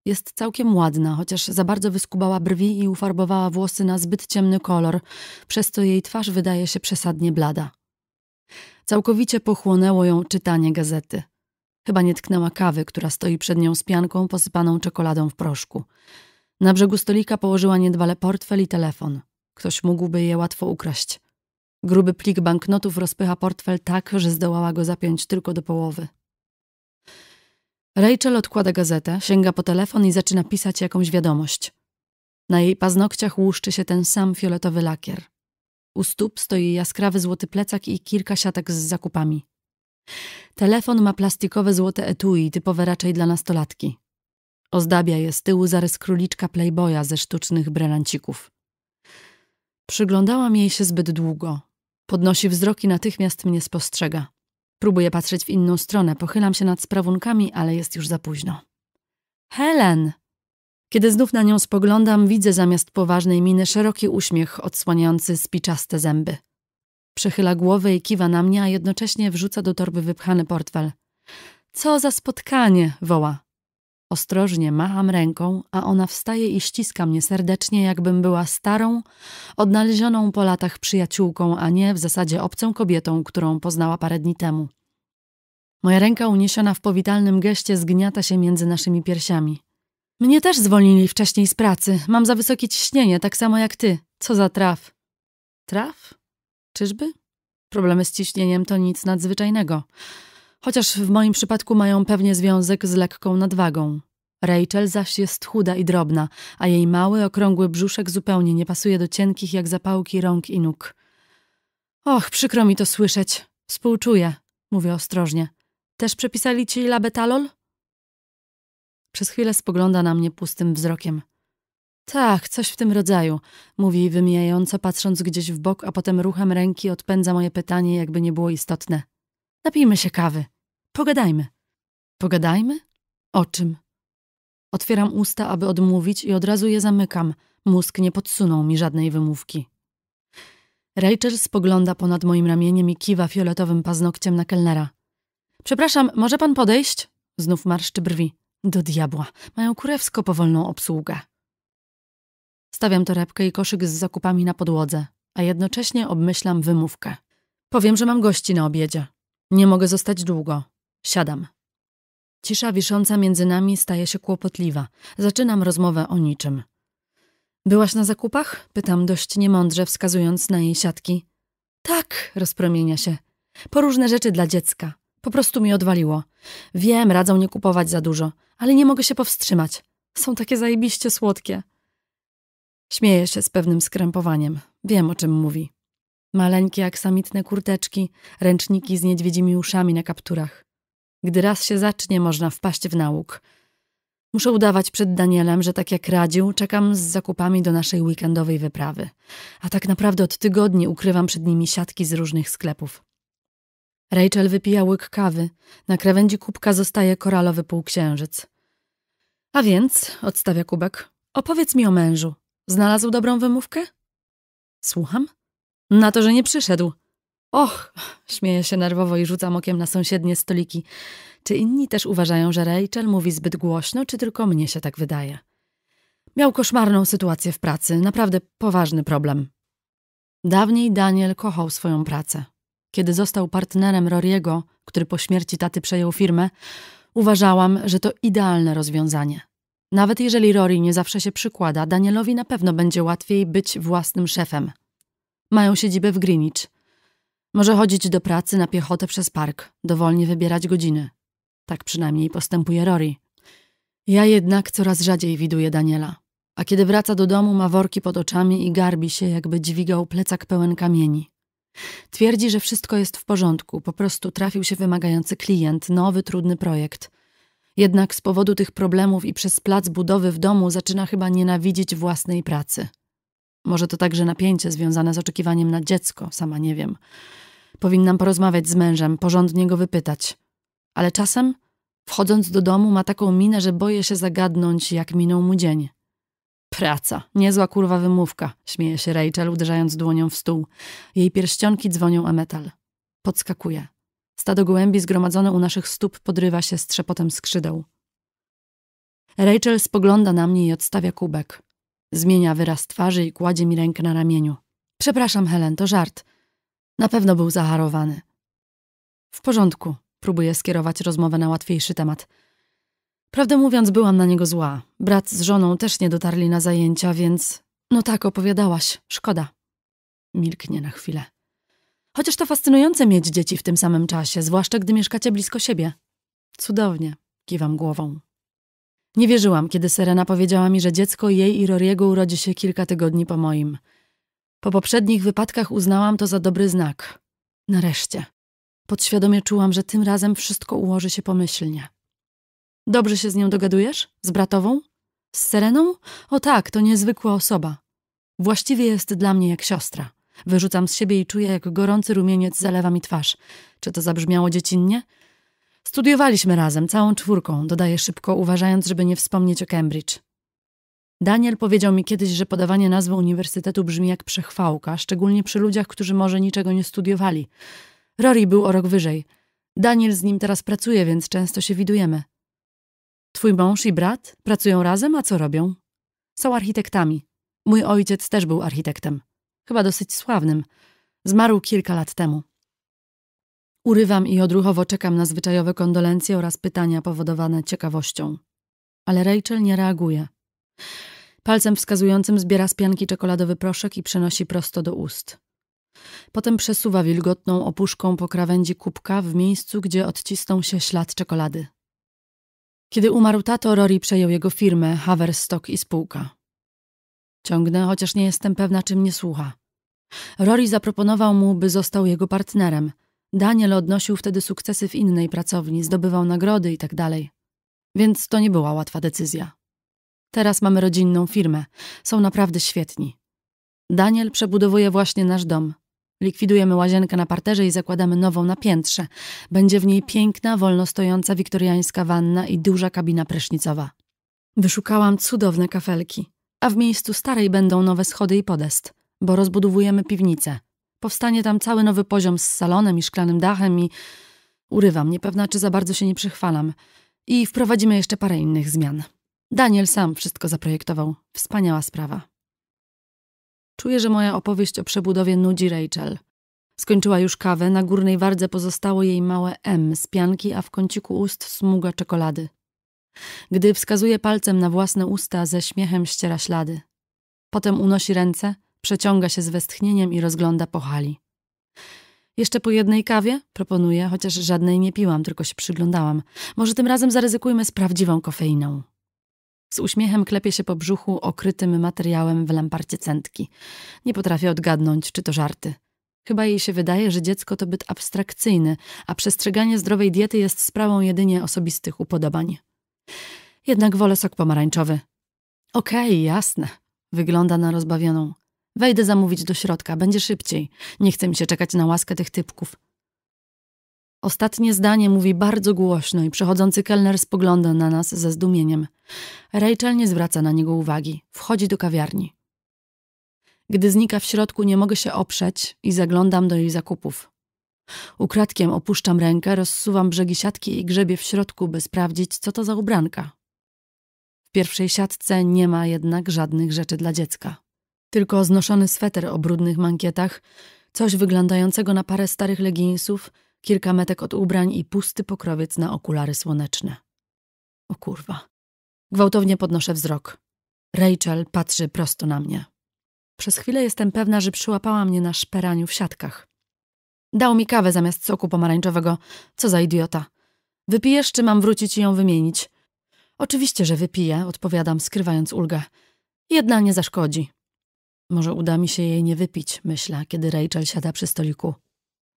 Jest całkiem ładna, chociaż za bardzo wyskubała brwi i ufarbowała włosy na zbyt ciemny kolor, przez co jej twarz wydaje się przesadnie blada. Całkowicie pochłonęło ją czytanie gazety. Chyba nie tknęła kawy, która stoi przed nią z pianką posypaną czekoladą w proszku. Na brzegu stolika położyła niedbale portfel i telefon. Ktoś mógłby je łatwo ukraść. Gruby plik banknotów rozpycha portfel tak, że zdołała go zapiąć tylko do połowy. Rachel odkłada gazetę, sięga po telefon i zaczyna pisać jakąś wiadomość. Na jej paznokciach łuszczy się ten sam fioletowy lakier. U stóp stoi jaskrawy złoty plecak i kilka siatek z zakupami. Telefon ma plastikowe złote etui, typowe raczej dla nastolatki. Ozdabia je z tyłu zarys króliczka Playboya ze sztucznych brelancików. Przyglądałam jej się zbyt długo. Podnosi wzrok i natychmiast mnie spostrzega. Próbuję patrzeć w inną stronę, pochylam się nad sprawunkami, ale jest już za późno. Helen! Kiedy znów na nią spoglądam, widzę zamiast poważnej miny szeroki uśmiech odsłaniający spiczaste zęby. Przechyla głowę i kiwa na mnie, a jednocześnie wrzuca do torby wypchany portfel. Co za spotkanie! woła. Ostrożnie macham ręką, a ona wstaje i ściska mnie serdecznie, jakbym była starą, odnalezioną po latach przyjaciółką, a nie w zasadzie obcą kobietą, którą poznała parę dni temu. Moja ręka uniesiona w powitalnym geście zgniata się między naszymi piersiami. Mnie też zwolnili wcześniej z pracy. Mam za wysokie ciśnienie, tak samo jak ty. Co za traf. Traf? Czyżby? Problemy z ciśnieniem to nic nadzwyczajnego. Chociaż w moim przypadku mają pewnie związek z lekką nadwagą. Rachel zaś jest chuda i drobna, a jej mały, okrągły brzuszek zupełnie nie pasuje do cienkich jak zapałki rąk i nóg. Och, przykro mi to słyszeć. Współczuję, mówię ostrożnie. Też przepisali ci labetalol? Przez chwilę spogląda na mnie pustym wzrokiem. Tak, coś w tym rodzaju, mówi wymijająco, patrząc gdzieś w bok, a potem ruchem ręki odpędza moje pytanie, jakby nie było istotne. Napijmy się kawy. Pogadajmy. Pogadajmy? O czym? Otwieram usta, aby odmówić i od razu je zamykam. Mózg nie podsunął mi żadnej wymówki. Rachel spogląda ponad moim ramieniem i kiwa fioletowym paznokciem na kelnera. Przepraszam, może pan podejść? Znów marszczy brwi. Do diabła. Mają kurewsko powolną obsługę. Stawiam torebkę i koszyk z zakupami na podłodze, a jednocześnie obmyślam wymówkę. Powiem, że mam gości na obiedzie. Nie mogę zostać długo. Siadam. Cisza wisząca między nami staje się kłopotliwa. Zaczynam rozmowę o niczym. Byłaś na zakupach? Pytam dość niemądrze, wskazując na jej siatki. Tak, rozpromienia się. Po różne rzeczy dla dziecka. Po prostu mi odwaliło. Wiem, radzą nie kupować za dużo, ale nie mogę się powstrzymać. Są takie zajebiście słodkie. Śmieje się z pewnym skrępowaniem. Wiem, o czym mówi. Maleńkie, aksamitne kurteczki, ręczniki z niedźwiedzimi uszami na kapturach. Gdy raz się zacznie, można wpaść w nałóg. Muszę udawać przed Danielem, że tak jak radził, czekam z zakupami do naszej weekendowej wyprawy. A tak naprawdę od tygodni ukrywam przed nimi siatki z różnych sklepów. Rachel wypija łyk kawy. Na krawędzi kubka zostaje koralowy półksiężyc. A więc, odstawia kubek, opowiedz mi o mężu. Znalazł dobrą wymówkę? Słucham? Na to, że nie przyszedł. Och, śmieje się nerwowo i rzucam okiem na sąsiednie stoliki. Czy inni też uważają, że Rachel mówi zbyt głośno, czy tylko mnie się tak wydaje? Miał koszmarną sytuację w pracy, naprawdę poważny problem. Dawniej Daniel kochał swoją pracę. Kiedy został partnerem Rory'ego, który po śmierci taty przejął firmę, uważałam, że to idealne rozwiązanie. Nawet jeżeli Rory nie zawsze się przykłada, Danielowi na pewno będzie łatwiej być własnym szefem. Mają siedzibę w Greenwich. Może chodzić do pracy na piechotę przez park, dowolnie wybierać godziny. Tak przynajmniej postępuje Rory. Ja jednak coraz rzadziej widuję Daniela. A kiedy wraca do domu, ma worki pod oczami i garbi się, jakby dźwigał plecak pełen kamieni. Twierdzi, że wszystko jest w porządku, po prostu trafił się wymagający klient, nowy, trudny projekt. Jednak z powodu tych problemów i przez plac budowy w domu zaczyna chyba nienawidzić własnej pracy. Może to także napięcie związane z oczekiwaniem na dziecko, sama nie wiem. Powinnam porozmawiać z mężem, porządnie go wypytać. Ale czasem, wchodząc do domu, ma taką minę, że boję się zagadnąć, jak minął mu dzień. Praca, niezła kurwa wymówka, śmieje się Rachel, uderzając dłonią w stół. Jej pierścionki dzwonią o metal. Podskakuje. Stado gołębi zgromadzone u naszych stóp podrywa się z trzepotem skrzydeł. Rachel spogląda na mnie i odstawia kubek. Zmienia wyraz twarzy i kładzie mi rękę na ramieniu. Przepraszam, Helen, to żart. Na pewno był zaharowany. W porządku, próbuję skierować rozmowę na łatwiejszy temat. Prawdę mówiąc, byłam na niego zła. Brat z żoną też nie dotarli na zajęcia, więc... No tak, opowiadałaś. Szkoda. Milknie na chwilę. Chociaż to fascynujące mieć dzieci w tym samym czasie, zwłaszcza gdy mieszkacie blisko siebie. Cudownie, kiwam głową. Nie wierzyłam, kiedy Serena powiedziała mi, że dziecko jej i Rory'ego urodzi się kilka tygodni po moim. Po poprzednich wypadkach uznałam to za dobry znak. Nareszcie. Podświadomie czułam, że tym razem wszystko ułoży się pomyślnie. Dobrze się z nią dogadujesz? Z bratową? Z Sereną? O tak, to niezwykła osoba. Właściwie jest dla mnie jak siostra. Wyrzucam z siebie i czuję, jak gorący rumieniec zalewa mi twarz. Czy to zabrzmiało dziecinnie? Studiowaliśmy razem, całą czwórką, dodaję szybko, uważając, żeby nie wspomnieć o Cambridge. Daniel powiedział mi kiedyś, że podawanie nazwy uniwersytetu brzmi jak przechwałka, szczególnie przy ludziach, którzy może niczego nie studiowali. Rory był o rok wyżej. Daniel z nim teraz pracuje, więc często się widujemy. Twój mąż i brat pracują razem, a co robią? Są architektami. Mój ojciec też był architektem. Chyba dosyć sławnym. Zmarł kilka lat temu. Urywam i odruchowo czekam na zwyczajowe kondolencje oraz pytania powodowane ciekawością. Ale Rachel nie reaguje. Palcem wskazującym zbiera z pianki czekoladowy proszek i przenosi prosto do ust. Potem przesuwa wilgotną opuszką po krawędzi kubka w miejscu, gdzie odcisnął się ślad czekolady. Kiedy umarł tato, Rory przejął jego firmę, Haverstock i spółka. Ciągnę, chociaż nie jestem pewna, czy mnie słucha. Rory zaproponował mu, by został jego partnerem. Daniel odnosił wtedy sukcesy w innej pracowni, zdobywał nagrody i tak dalej. Więc to nie była łatwa decyzja. Teraz mamy rodzinną firmę. Są naprawdę świetni. Daniel przebudowuje właśnie nasz dom. Likwidujemy łazienkę na parterze i zakładamy nową na piętrze. Będzie w niej piękna, wolno stojąca wiktoriańska wanna i duża kabina prysznicowa. Wyszukałam cudowne kafelki, a w miejscu starej będą nowe schody i podest, bo rozbudowujemy piwnicę. Powstanie tam cały nowy poziom z salonem i szklanym dachem i... Urywam, niepewna, czy za bardzo się nie przychwalam. I wprowadzimy jeszcze parę innych zmian. Daniel sam wszystko zaprojektował. Wspaniała sprawa. Czuję, że moja opowieść o przebudowie nudzi Rachel. Skończyła już kawę, na górnej wardze pozostało jej małe M z pianki, a w kąciku ust smuga czekolady. Gdy wskazuje palcem na własne usta, ze śmiechem ściera ślady. Potem unosi ręce, przeciąga się z westchnieniem i rozgląda po hali. Jeszcze po jednej kawie? Proponuję, chociaż żadnej nie piłam, tylko się przyglądałam. Może tym razem zaryzykujmy z prawdziwą kofeiną. Z uśmiechem klepie się po brzuchu okrytym materiałem w lamparcie centki. Nie potrafię odgadnąć, czy to żarty. Chyba jej się wydaje, że dziecko to byt abstrakcyjny, a przestrzeganie zdrowej diety jest sprawą jedynie osobistych upodobań. Jednak wolę sok pomarańczowy. Okej, jasne. Wygląda na rozbawioną. Wejdę zamówić do środka, będzie szybciej. Nie chce mi się czekać na łaskę tych typków. Ostatnie zdanie mówi bardzo głośno i przechodzący kelner spogląda na nas ze zdumieniem. Rachel nie zwraca na niego uwagi. Wchodzi do kawiarni. Gdy znika w środku, nie mogę się oprzeć i zaglądam do jej zakupów. Ukradkiem opuszczam rękę, rozsuwam brzegi siatki i grzebię w środku, by sprawdzić, co to za ubranka. W pierwszej siatce nie ma jednak żadnych rzeczy dla dziecka. Tylko znoszony sweter o brudnych mankietach, coś wyglądającego na parę starych leginsów, kilka metek od ubrań i pusty pokrowiec na okulary słoneczne. O kurwa. Gwałtownie podnoszę wzrok. Rachel patrzy prosto na mnie. Przez chwilę jestem pewna, że przyłapała mnie na szperaniu w siatkach. Dał mi kawę zamiast soku pomarańczowego. Co za idiota. Wypijesz, czy mam wrócić i ją wymienić? Oczywiście, że wypiję, odpowiadam, skrywając ulgę. Jedna nie zaszkodzi. Może uda mi się jej nie wypić, myślę, kiedy Rachel siada przy stoliku.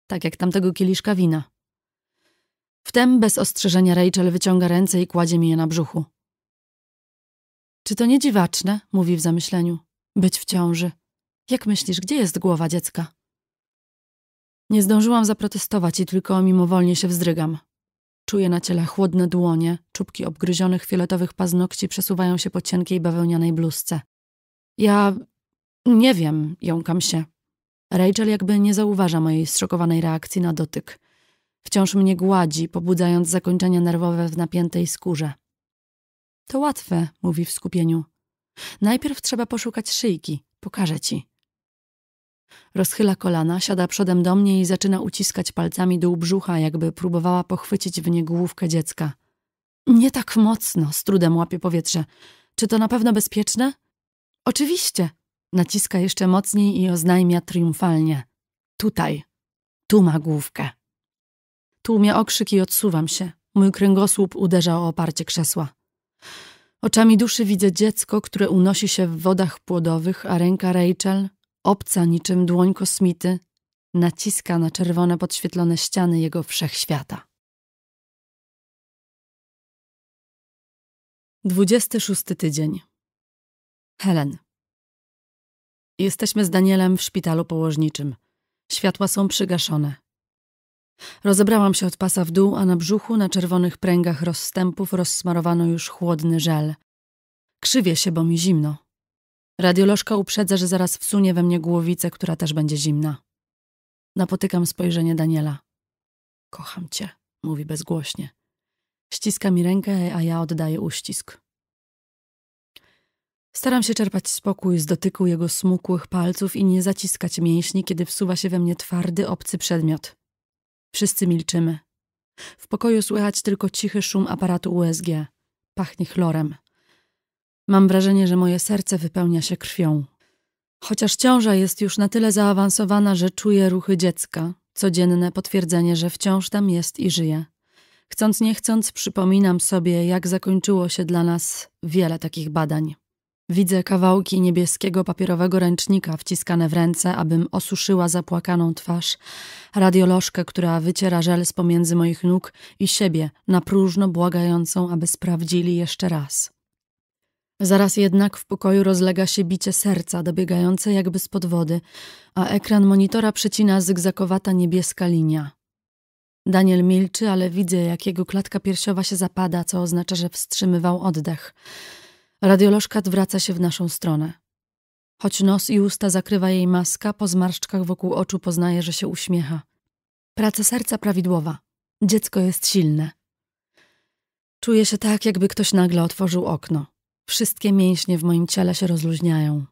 Tak jak tamtego kieliszka wina. Wtem bez ostrzeżenia Rachel wyciąga ręce i kładzie mi je na brzuchu. Czy to nie dziwaczne? Mówi w zamyśleniu. Być w ciąży. Jak myślisz, gdzie jest głowa dziecka? Nie zdążyłam zaprotestować i tylko mimowolnie się wzdrygam. Czuję na ciele chłodne dłonie, czubki obgryzionych fioletowych paznokci przesuwają się po cienkiej bawełnianej bluzce. Ja... nie wiem, jąkam się. Rachel jakby nie zauważa mojej zszokowanej reakcji na dotyk. Wciąż mnie gładzi, pobudzając zakończenia nerwowe w napiętej skórze. To łatwe, mówi w skupieniu. Najpierw trzeba poszukać szyjki, pokażę ci. Rozchyla kolana, siada przodem do mnie i zaczyna uciskać palcami dół brzucha, jakby próbowała pochwycić w nie główkę dziecka. Nie tak mocno, z trudem łapie powietrze. Czy to na pewno bezpieczne? Oczywiście. Naciska jeszcze mocniej i oznajmia triumfalnie. Tutaj. Tu ma główkę. Tłumię okrzyk i odsuwam się. Mój kręgosłup uderza o oparcie krzesła. Oczami duszy widzę dziecko, które unosi się w wodach płodowych, a ręka Rachel, obca niczym dłoń kosmity, naciska na czerwone podświetlone ściany jego wszechświata. 26 tydzień. Helen. Jesteśmy z Danielem w szpitalu położniczym. Światła są przygaszone. Rozebrałam się od pasa w dół, a na brzuchu, na czerwonych pręgach rozstępów rozsmarowano już chłodny żel. Krzywię się, bo mi zimno. Radiolożka uprzedza, że zaraz wsunie we mnie głowicę, która też będzie zimna. Napotykam spojrzenie Daniela. Kocham cię, mówi bezgłośnie. Ściska mi rękę, a ja oddaję uścisk. Staram się czerpać spokój z dotyku jego smukłych palców i nie zaciskać mięśni, kiedy wsuwa się we mnie twardy, obcy przedmiot. Wszyscy milczymy. W pokoju słychać tylko cichy szum aparatu USG. Pachnie chlorem. Mam wrażenie, że moje serce wypełnia się krwią. Chociaż ciąża jest już na tyle zaawansowana, że czuję ruchy dziecka. Codzienne potwierdzenie, że wciąż tam jest i żyje. Chcąc nie chcąc przypominam sobie, jak zakończyło się dla nas wiele takich badań. Widzę kawałki niebieskiego papierowego ręcznika wciskane w ręce, abym osuszyła zapłakaną twarz, radiolożkę, która wyciera żel z pomiędzy moich nóg i siebie, na próżno błagającą, aby sprawdzili jeszcze raz. Zaraz jednak w pokoju rozlega się bicie serca, dobiegające jakby spod wody, a ekran monitora przecina zygzakowata niebieska linia. Daniel milczy, ale widzę, jak jego klatka piersiowa się zapada, co oznacza, że wstrzymywał oddech. Radiolożka odwraca się w naszą stronę. Choć nos i usta zakrywa jej maska, po zmarszczkach wokół oczu poznaje, że się uśmiecha. Praca serca prawidłowa. Dziecko jest silne. Czuję się tak, jakby ktoś nagle otworzył okno. Wszystkie mięśnie w moim ciele się rozluźniają.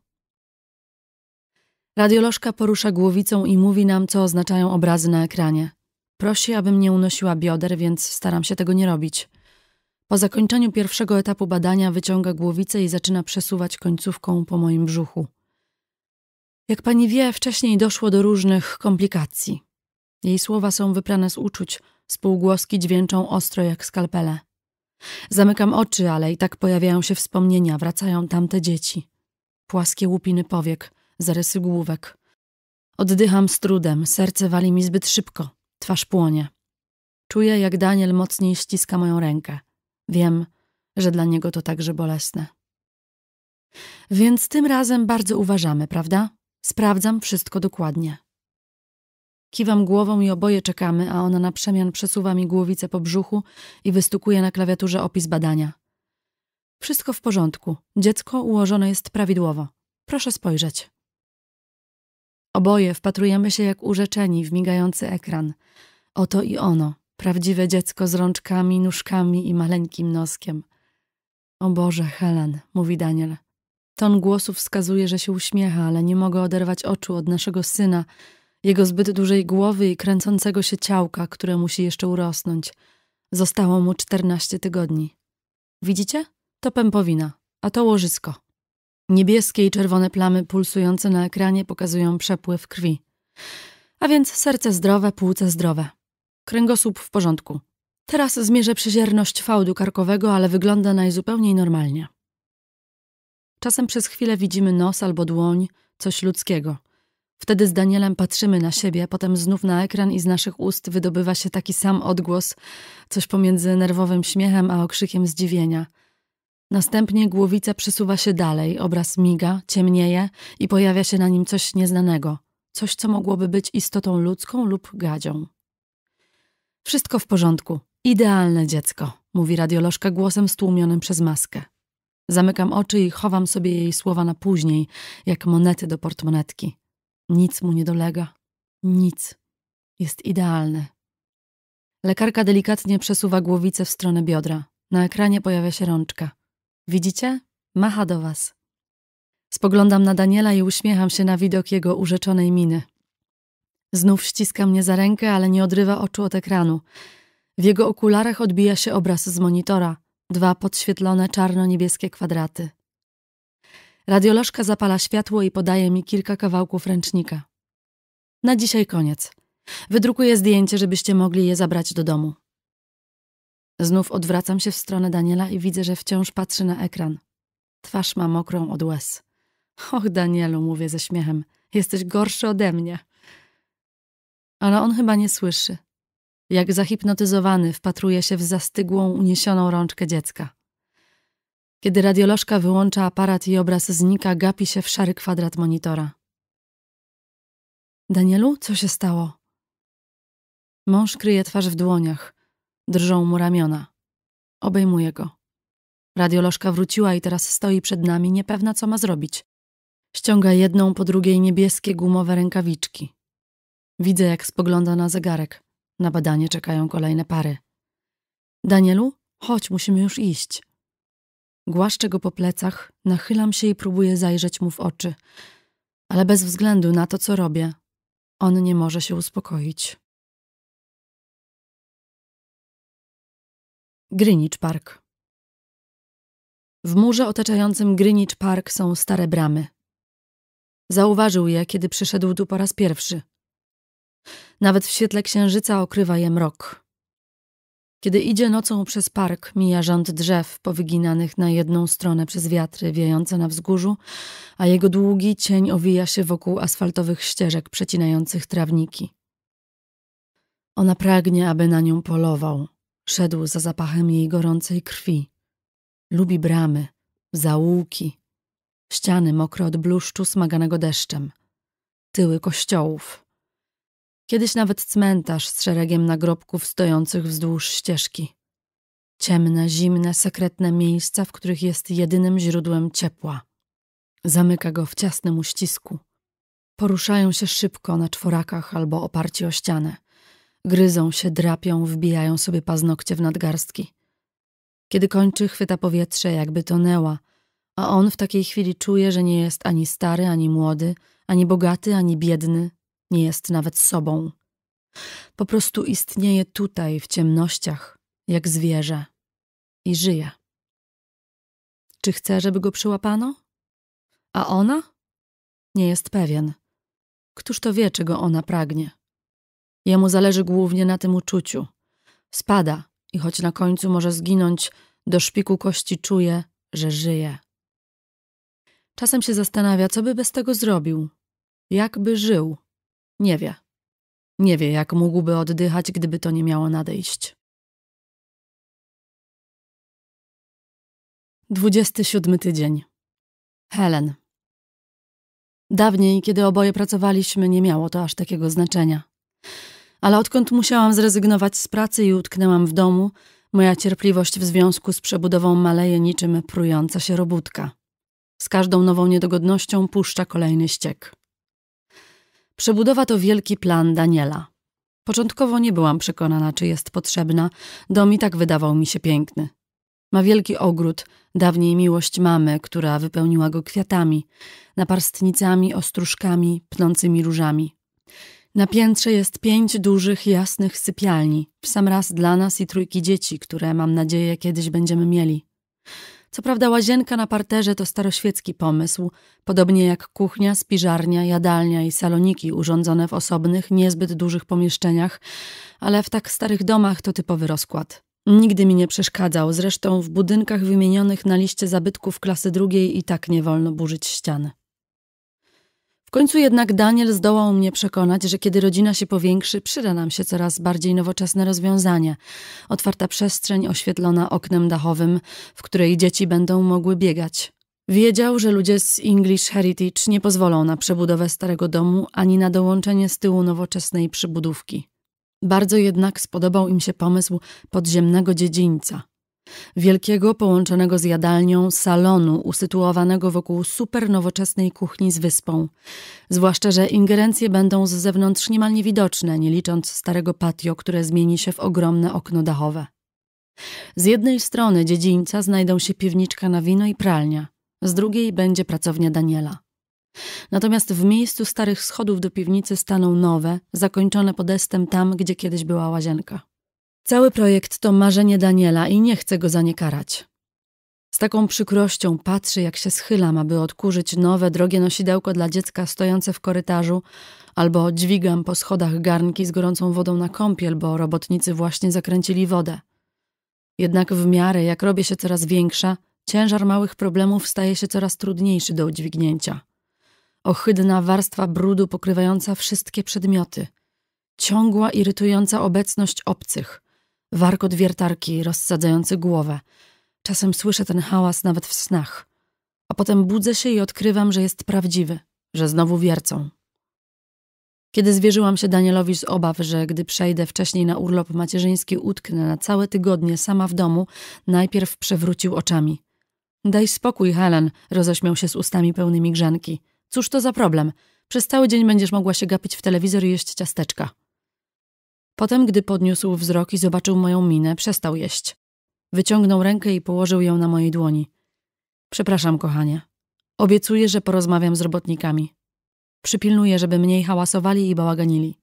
Radiolożka porusza głowicą i mówi nam, co oznaczają obrazy na ekranie. Prosi, abym nie unosiła bioder, więc staram się tego nie robić. Po zakończeniu pierwszego etapu badania wyciąga głowicę i zaczyna przesuwać końcówką po moim brzuchu. Jak pani wie, wcześniej doszło do różnych komplikacji. Jej słowa są wyprane z uczuć, spółgłoski dźwięczą ostro jak skalpele. Zamykam oczy, ale i tak pojawiają się wspomnienia, wracają tamte dzieci. Płaskie łupiny powiek, zarysy główek. Oddycham z trudem, serce wali mi zbyt szybko, twarz płonie. Czuję, jak Daniel mocniej ściska moją rękę. Wiem, że dla niego to także bolesne. Więc tym razem bardzo uważamy, prawda? Sprawdzam wszystko dokładnie. Kiwam głową i oboje czekamy, a ona na przemian przesuwa mi głowicę po brzuchu i wystukuje na klawiaturze opis badania. Wszystko w porządku. Dziecko ułożone jest prawidłowo. Proszę spojrzeć. Oboje wpatrujemy się jak urzeczeni w migający ekran. Oto i ono. Prawdziwe dziecko z rączkami, nóżkami i maleńkim noskiem. O Boże, Helen, mówi Daniel. Ton głosu wskazuje, że się uśmiecha, ale nie mogę oderwać oczu od naszego syna, jego zbyt dużej głowy i kręcącego się ciałka, które musi jeszcze urosnąć. Zostało mu 14 tygodni. Widzicie? To pępowina, a to łożysko. Niebieskie i czerwone plamy pulsujące na ekranie pokazują przepływ krwi. A więc serce zdrowe, płuca zdrowe. Kręgosłup w porządku. Teraz zmierzę przezierność fałdu karkowego, ale wygląda najzupełniej normalnie. Czasem przez chwilę widzimy nos albo dłoń, coś ludzkiego. Wtedy z Danielem patrzymy na siebie, potem znów na ekran i z naszych ust wydobywa się taki sam odgłos, coś pomiędzy nerwowym śmiechem a okrzykiem zdziwienia. Następnie głowica przesuwa się dalej, obraz miga, ciemnieje i pojawia się na nim coś nieznanego. Coś, co mogłoby być istotą ludzką lub gadzią. Wszystko w porządku. Idealne dziecko, mówi radiolożka głosem stłumionym przez maskę. Zamykam oczy i chowam sobie jej słowa na później, jak monety do portmonetki. Nic mu nie dolega. Nic. Jest idealny. Lekarka delikatnie przesuwa głowicę w stronę biodra. Na ekranie pojawia się rączka. Widzicie? Macha do was. Spoglądam na Daniela i uśmiecham się na widok jego urzeczonej miny. Znów ściska mnie za rękę, ale nie odrywa oczu od ekranu. W jego okularach odbija się obraz z monitora. Dwa podświetlone czarno-niebieskie kwadraty. Radiolożka zapala światło i podaje mi kilka kawałków ręcznika. Na dzisiaj koniec. Wydrukuję zdjęcie, żebyście mogli je zabrać do domu. Znów odwracam się w stronę Daniela i widzę, że wciąż patrzy na ekran. Twarz ma mokrą od łez. Och, Danielu, mówię ze śmiechem. Jesteś gorszy ode mnie. Ale on chyba nie słyszy. Jak zahipnotyzowany wpatruje się w zastygłą, uniesioną rączkę dziecka. Kiedy radiolożka wyłącza aparat i obraz znika, gapi się w szary kwadrat monitora. Danielu, co się stało? Mąż kryje twarz w dłoniach. Drżą mu ramiona. Obejmuje go. Radiolożka wróciła i teraz stoi przed nami, niepewna co ma zrobić. Ściąga jedną po drugiej niebieskie gumowe rękawiczki. Widzę, jak spogląda na zegarek. Na badanie czekają kolejne pary. Danielu, Chodź, musimy już iść. Głaszczę go po plecach, nachylam się i próbuję zajrzeć mu w oczy. Ale bez względu na to, co robię, on nie może się uspokoić. Greenwich Park. W murze otaczającym Greenwich Park są stare bramy. Zauważył je, kiedy przyszedł tu po raz pierwszy. Nawet w świetle księżyca okrywa je mrok. Kiedy idzie nocą przez park, mija rząd drzew powyginanych na jedną stronę przez wiatry wiejące na wzgórzu, a jego długi cień owija się wokół asfaltowych ścieżek przecinających trawniki. Ona pragnie, aby na nią polował. Szedł za zapachem jej gorącej krwi. Lubi bramy, zaułki, ściany mokre od bluszczu smaganego deszczem, tyły kościołów. Kiedyś nawet cmentarz z szeregiem nagrobków stojących wzdłuż ścieżki. Ciemne, zimne, sekretne miejsca, w których jest jedynym źródłem ciepła. Zamyka go w ciasnym uścisku. Poruszają się szybko na czworakach albo oparci o ścianę. Gryzą się, drapią, wbijają sobie paznokcie w nadgarstki. Kiedy kończy, chwyta powietrze, jakby tonęła, a on w takiej chwili czuje, że nie jest ani stary, ani młody, ani bogaty, ani biedny. Nie jest nawet sobą. Po prostu istnieje tutaj, w ciemnościach, jak zwierzę. I żyje. Czy chce, żeby go przyłapano? A ona? Nie jest pewien. Któż to wie, czego ona pragnie? Jemu zależy głównie na tym uczuciu. Spada i choć na końcu może zginąć, do szpiku kości czuje, że żyje. Czasem się zastanawia, co by bez tego zrobił. Jak by żył? Nie wie. Nie wie, jak mógłby oddychać, gdyby to nie miało nadejść. 27 tydzień. Helen. Dawniej, kiedy oboje pracowaliśmy, nie miało to aż takiego znaczenia. Ale odkąd musiałam zrezygnować z pracy i utknęłam w domu, moja cierpliwość w związku z przebudową maleje niczym prująca się robótka. Z każdą nową niedogodnością puszcza kolejny ściek. Przebudowa to wielki plan Daniela. Początkowo nie byłam przekonana, czy jest potrzebna. Dom i tak wydawał mi się piękny. Ma wielki ogród, dawniej miłość mamy, która wypełniła go kwiatami, naparstnicami, ostróżkami, pnącymi różami. Na piętrze jest 5 dużych, jasnych sypialni, w sam raz dla nas i trójki dzieci, które, mam nadzieję, kiedyś będziemy mieli. Co prawda łazienka na parterze to staroświecki pomysł, podobnie jak kuchnia, spiżarnia, jadalnia i saloniki urządzone w osobnych, niezbyt dużych pomieszczeniach, ale w tak starych domach to typowy rozkład. Nigdy mi nie przeszkadzał, zresztą w budynkach wymienionych na liście zabytków klasy drugiej i tak nie wolno burzyć ścian. W końcu jednak Daniel zdołał mnie przekonać, że kiedy rodzina się powiększy, przyda nam się coraz bardziej nowoczesne rozwiązanie. Otwarta przestrzeń oświetlona oknem dachowym, w której dzieci będą mogły biegać. Wiedział, że ludzie z English Heritage nie pozwolą na przebudowę starego domu ani na dołączenie z tyłu nowoczesnej przybudówki. Bardzo jednak spodobał im się pomysł podziemnego dziedzińca. Wielkiego, połączonego z jadalnią salonu usytuowanego wokół supernowoczesnej kuchni z wyspą. Zwłaszcza, że ingerencje będą z zewnątrz niemal niewidoczne, nie licząc starego patio, które zmieni się w ogromne okno dachowe. Z jednej strony dziedzińca znajdą się piwniczka na wino i pralnia, z drugiej będzie pracownia Daniela. Natomiast w miejscu starych schodów do piwnicy staną nowe, zakończone podestem tam, gdzie kiedyś była łazienka. Cały projekt to marzenie Daniela i nie chcę go za nie karać. Z taką przykrością patrzy, jak się schylam, aby odkurzyć nowe, drogie nosidełko dla dziecka stojące w korytarzu, albo dźwigam po schodach garnki z gorącą wodą na kąpiel, bo robotnicy właśnie zakręcili wodę. Jednak w miarę, jak robię się coraz większa, ciężar małych problemów staje się coraz trudniejszy do udźwignięcia. Ohydna warstwa brudu pokrywająca wszystkie przedmioty. Ciągła, irytująca obecność obcych. Warkot wiertarki rozsadzający głowę. Czasem słyszę ten hałas nawet w snach. A potem budzę się i odkrywam, że jest prawdziwy, że znowu wiercą. Kiedy zwierzyłam się Danielowi z obaw, że gdy przejdę wcześniej na urlop macierzyński, utknę na całe tygodnie sama w domu, najpierw przewrócił oczami. Daj spokój, Helen, roześmiał się z ustami pełnymi grzanki. Cóż to za problem? Przez cały dzień będziesz mogła się gapić w telewizor i jeść ciasteczka. Potem, gdy podniósł wzrok i zobaczył moją minę, przestał jeść. Wyciągnął rękę i położył ją na mojej dłoni. Przepraszam, kochanie. Obiecuję, że porozmawiam z robotnikami. Przypilnuję, żeby mniej hałasowali i bałaganili.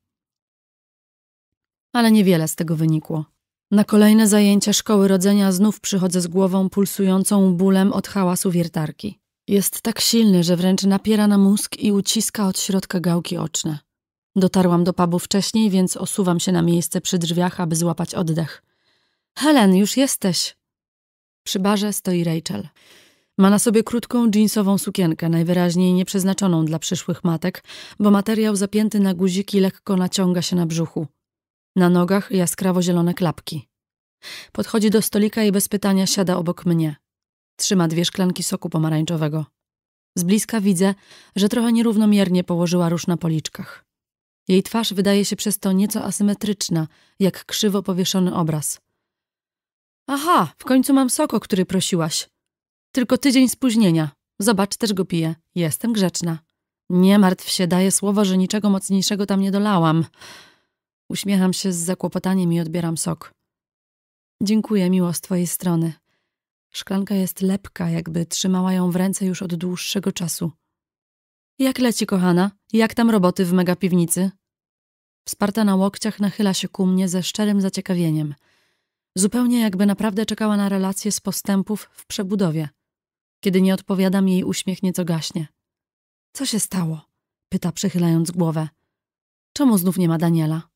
Ale niewiele z tego wynikło. Na kolejne zajęcia szkoły rodzenia znów przychodzę z głową pulsującą bólem od hałasu wiertarki. Jest tak silny, że wręcz napiera na mózg i uciska od środka gałki oczne. Dotarłam do pubu wcześniej, więc osuwam się na miejsce przy drzwiach, aby złapać oddech. Helen, już jesteś! Przy barze stoi Rachel. Ma na sobie krótką dżinsową sukienkę, najwyraźniej nieprzeznaczoną dla przyszłych matek, bo materiał zapięty na guziki lekko naciąga się na brzuchu. Na nogach jaskrawo-zielone klapki. Podchodzi do stolika i bez pytania siada obok mnie. Trzyma dwie szklanki soku pomarańczowego. Z bliska widzę, że trochę nierównomiernie położyła róż na policzkach. Jej twarz wydaje się przez to nieco asymetryczna, jak krzywo powieszony obraz. Aha, w końcu mam sok, o który prosiłaś. Tylko tydzień spóźnienia. Zobacz, też go piję. Jestem grzeczna. Nie martw się, daję słowo, że niczego mocniejszego tam nie dolałam. Uśmiecham się z zakłopotaniem i odbieram sok. Dziękuję, miło z twojej strony. Szklanka jest lepka, jakby trzymała ją w ręce już od dłuższego czasu. Jak leci, kochana? Jak tam roboty w megapiwnicy? Wsparta na łokciach nachyla się ku mnie ze szczerym zaciekawieniem. Zupełnie jakby naprawdę czekała na relacje z postępów w przebudowie. Kiedy nie odpowiadam, jej uśmiech nieco gaśnie. Co się stało? Pyta, przechylając głowę. Czemu znów nie ma Daniela?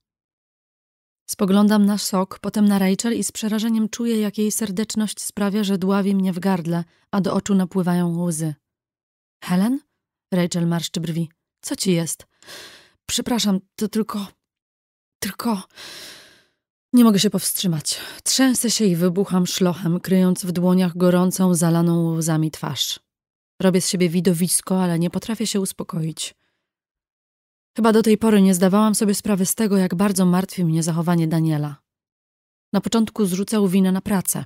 Spoglądam na sok, potem na Rachel i z przerażeniem czuję, jak jej serdeczność sprawia, że dławi mnie w gardle, a do oczu napływają łzy. Helen? Rachel marszczy brwi. Co ci jest? Przepraszam, to tylko... Nie mogę się powstrzymać. Trzęsę się i wybucham szlochem, kryjąc w dłoniach gorącą, zalaną łzami twarz. Robię z siebie widowisko, ale nie potrafię się uspokoić. Chyba do tej pory nie zdawałam sobie sprawy z tego, jak bardzo martwi mnie zachowanie Daniela. Na początku zrzucał winę na pracę.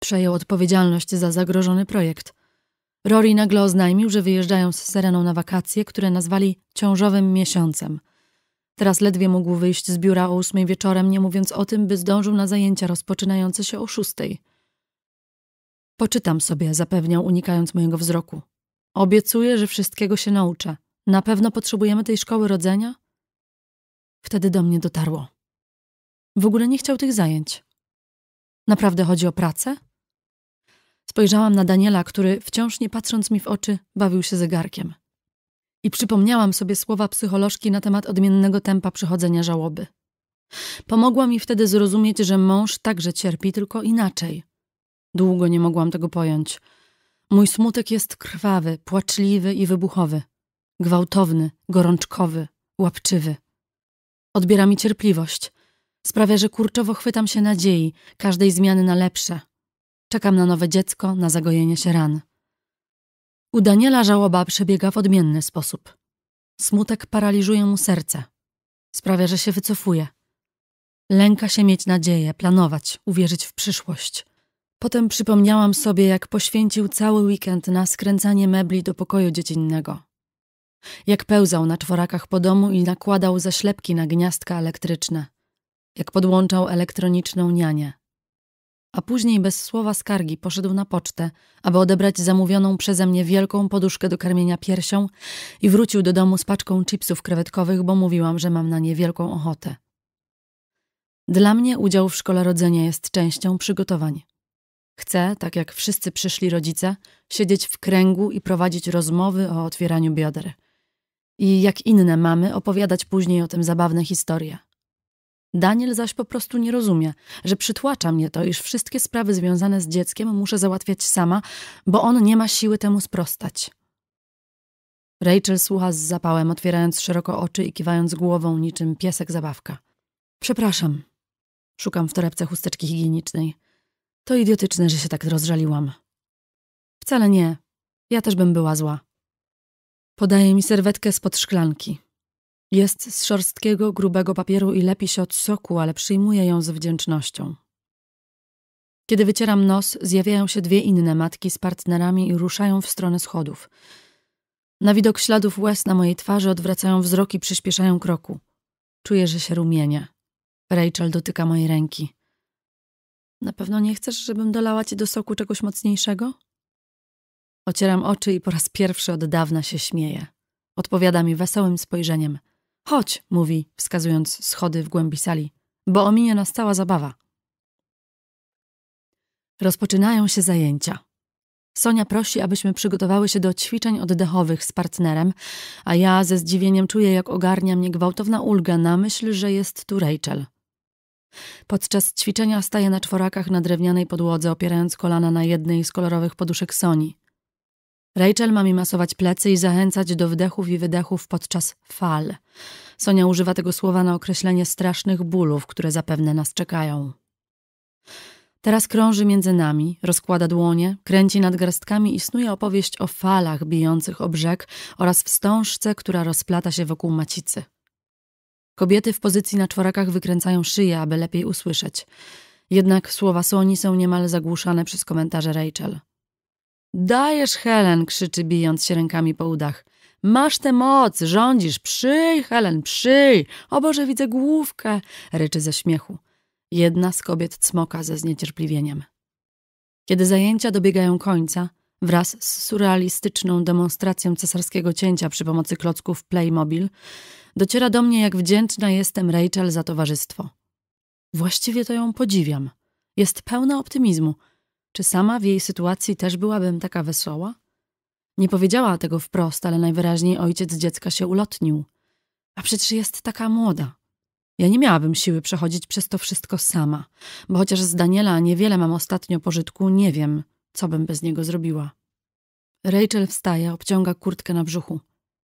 Przejął odpowiedzialność za zagrożony projekt. Rory nagle oznajmił, że wyjeżdżają z Sereną na wakacje, które nazwali ciążowym miesiącem. Teraz ledwie mógł wyjść z biura o 8 wieczorem, nie mówiąc o tym, by zdążył na zajęcia rozpoczynające się o 6. Poczytam sobie, zapewniał, unikając mojego wzroku. Obiecuję, że wszystkiego się nauczę. Na pewno potrzebujemy tej szkoły rodzenia? Wtedy do mnie dotarło. W ogóle nie chciał tych zajęć. Naprawdę chodzi o pracę? Spojrzałam na Daniela, który, wciąż nie patrząc mi w oczy, bawił się zegarkiem. I przypomniałam sobie słowa psycholożki na temat odmiennego tempa przychodzenia żałoby. Pomogła mi wtedy zrozumieć, że mąż także cierpi, tylko inaczej. Długo nie mogłam tego pojąć. Mój smutek jest krwawy, płaczliwy i wybuchowy. Gwałtowny, gorączkowy, łapczywy. Odbiera mi cierpliwość. Sprawia, że kurczowo chwytam się nadziei, każdej zmiany na lepsze. Czekam na nowe dziecko, na zagojenie się ran. U Daniela żałoba przebiega w odmienny sposób. Smutek paraliżuje mu serce. Sprawia, że się wycofuje. Lęka się mieć nadzieję, planować, uwierzyć w przyszłość. Potem przypomniałam sobie, jak poświęcił cały weekend na skręcanie mebli do pokoju dziecinnego. Jak pełzał na czworakach po domu i nakładał zaślepki na gniazdka elektryczne. Jak podłączał elektroniczną nianię. A później bez słowa skargi poszedł na pocztę, aby odebrać zamówioną przeze mnie wielką poduszkę do karmienia piersią i wrócił do domu z paczką chipsów krewetkowych, bo mówiłam, że mam na nie wielką ochotę. Dla mnie udział w szkole rodzenia jest częścią przygotowań. Chcę, tak jak wszyscy przyszli rodzice, siedzieć w kręgu i prowadzić rozmowy o otwieraniu bioder. I jak inne mamy, opowiadać później o tym zabawne historie. Daniel zaś po prostu nie rozumie, że przytłacza mnie to, iż wszystkie sprawy związane z dzieckiem muszę załatwiać sama, bo on nie ma siły temu sprostać. Rachel słucha z zapałem, otwierając szeroko oczy i kiwając głową niczym piesek zabawka. Przepraszam. Szukam w torebce chusteczki higienicznej. To idiotyczne, że się tak rozżaliłam. Wcale nie. Ja też bym była zła. Podaje mi serwetkę spod szklanki. Jest z szorstkiego, grubego papieru i lepi się od soku, ale przyjmuję ją z wdzięcznością. Kiedy wycieram nos, zjawiają się dwie inne matki z partnerami i ruszają w stronę schodów. Na widok śladów łez na mojej twarzy odwracają wzrok i przyspieszają kroku. Czuję, że się rumienię. Rachel dotyka mojej ręki. Na pewno nie chcesz, żebym dolała ci do soku czegoś mocniejszego? Ocieram oczy i po raz pierwszy od dawna się śmieję. Odpowiada mi wesołym spojrzeniem. Chodź, mówi, wskazując schody w głębi sali, bo ominie nas cała zabawa. Rozpoczynają się zajęcia. Sonia prosi, abyśmy przygotowały się do ćwiczeń oddechowych z partnerem, a ja ze zdziwieniem czuję, jak ogarnia mnie gwałtowna ulga na myśl, że jest tu Rachel. Podczas ćwiczenia staję na czworakach na drewnianej podłodze, opierając kolana na jednej z kolorowych poduszek Soni. Rachel ma mi masować plecy i zachęcać do wdechów i wydechów podczas fal. Sonia używa tego słowa na określenie strasznych bólów, które zapewne nas czekają. Teraz krąży między nami, rozkłada dłonie, kręci nad garstkami i snuje opowieść o falach bijących o brzeg oraz wstążce, która rozplata się wokół macicy. Kobiety w pozycji na czworakach wykręcają szyję, aby lepiej usłyszeć. Jednak słowa Soni są niemal zagłuszane przez komentarze Rachel. Dajesz, Helen, krzyczy, bijąc się rękami po udach. Masz tę moc, rządzisz, przyj, Helen, przyj. O Boże, widzę główkę, ryczy ze śmiechu. Jedna z kobiet cmoka ze zniecierpliwieniem. Kiedy zajęcia dobiegają końca, wraz z surrealistyczną demonstracją cesarskiego cięcia przy pomocy klocków Playmobil, dociera do mnie, jak wdzięczna jestem Rachel za towarzystwo. Właściwie to ją podziwiam. Jest pełna optymizmu. Czy sama w jej sytuacji też byłabym taka wesoła? Nie powiedziała tego wprost, ale najwyraźniej ojciec dziecka się ulotnił. A przecież jest taka młoda. Ja nie miałabym siły przechodzić przez to wszystko sama, bo chociaż z Daniela niewiele mam ostatnio pożytku, nie wiem, co bym bez niego zrobiła. Rachel wstaje, obciąga kurtkę na brzuchu.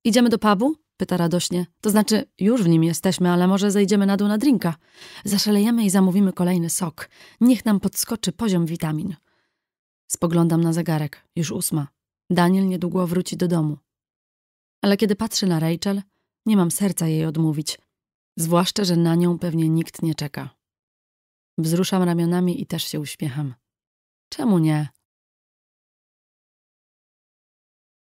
Idziemy do pubu? Pyta radośnie. To znaczy, już w nim jesteśmy, ale może zejdziemy na dół na drinka. Zaszalejemy i zamówimy kolejny sok. Niech nam podskoczy poziom witamin. Spoglądam na zegarek. Już 8. Daniel niedługo wróci do domu. Ale kiedy patrzę na Rachel, nie mam serca jej odmówić. Zwłaszcza, że na nią pewnie nikt nie czeka. Wzruszam ramionami i też się uśmiecham. Czemu nie?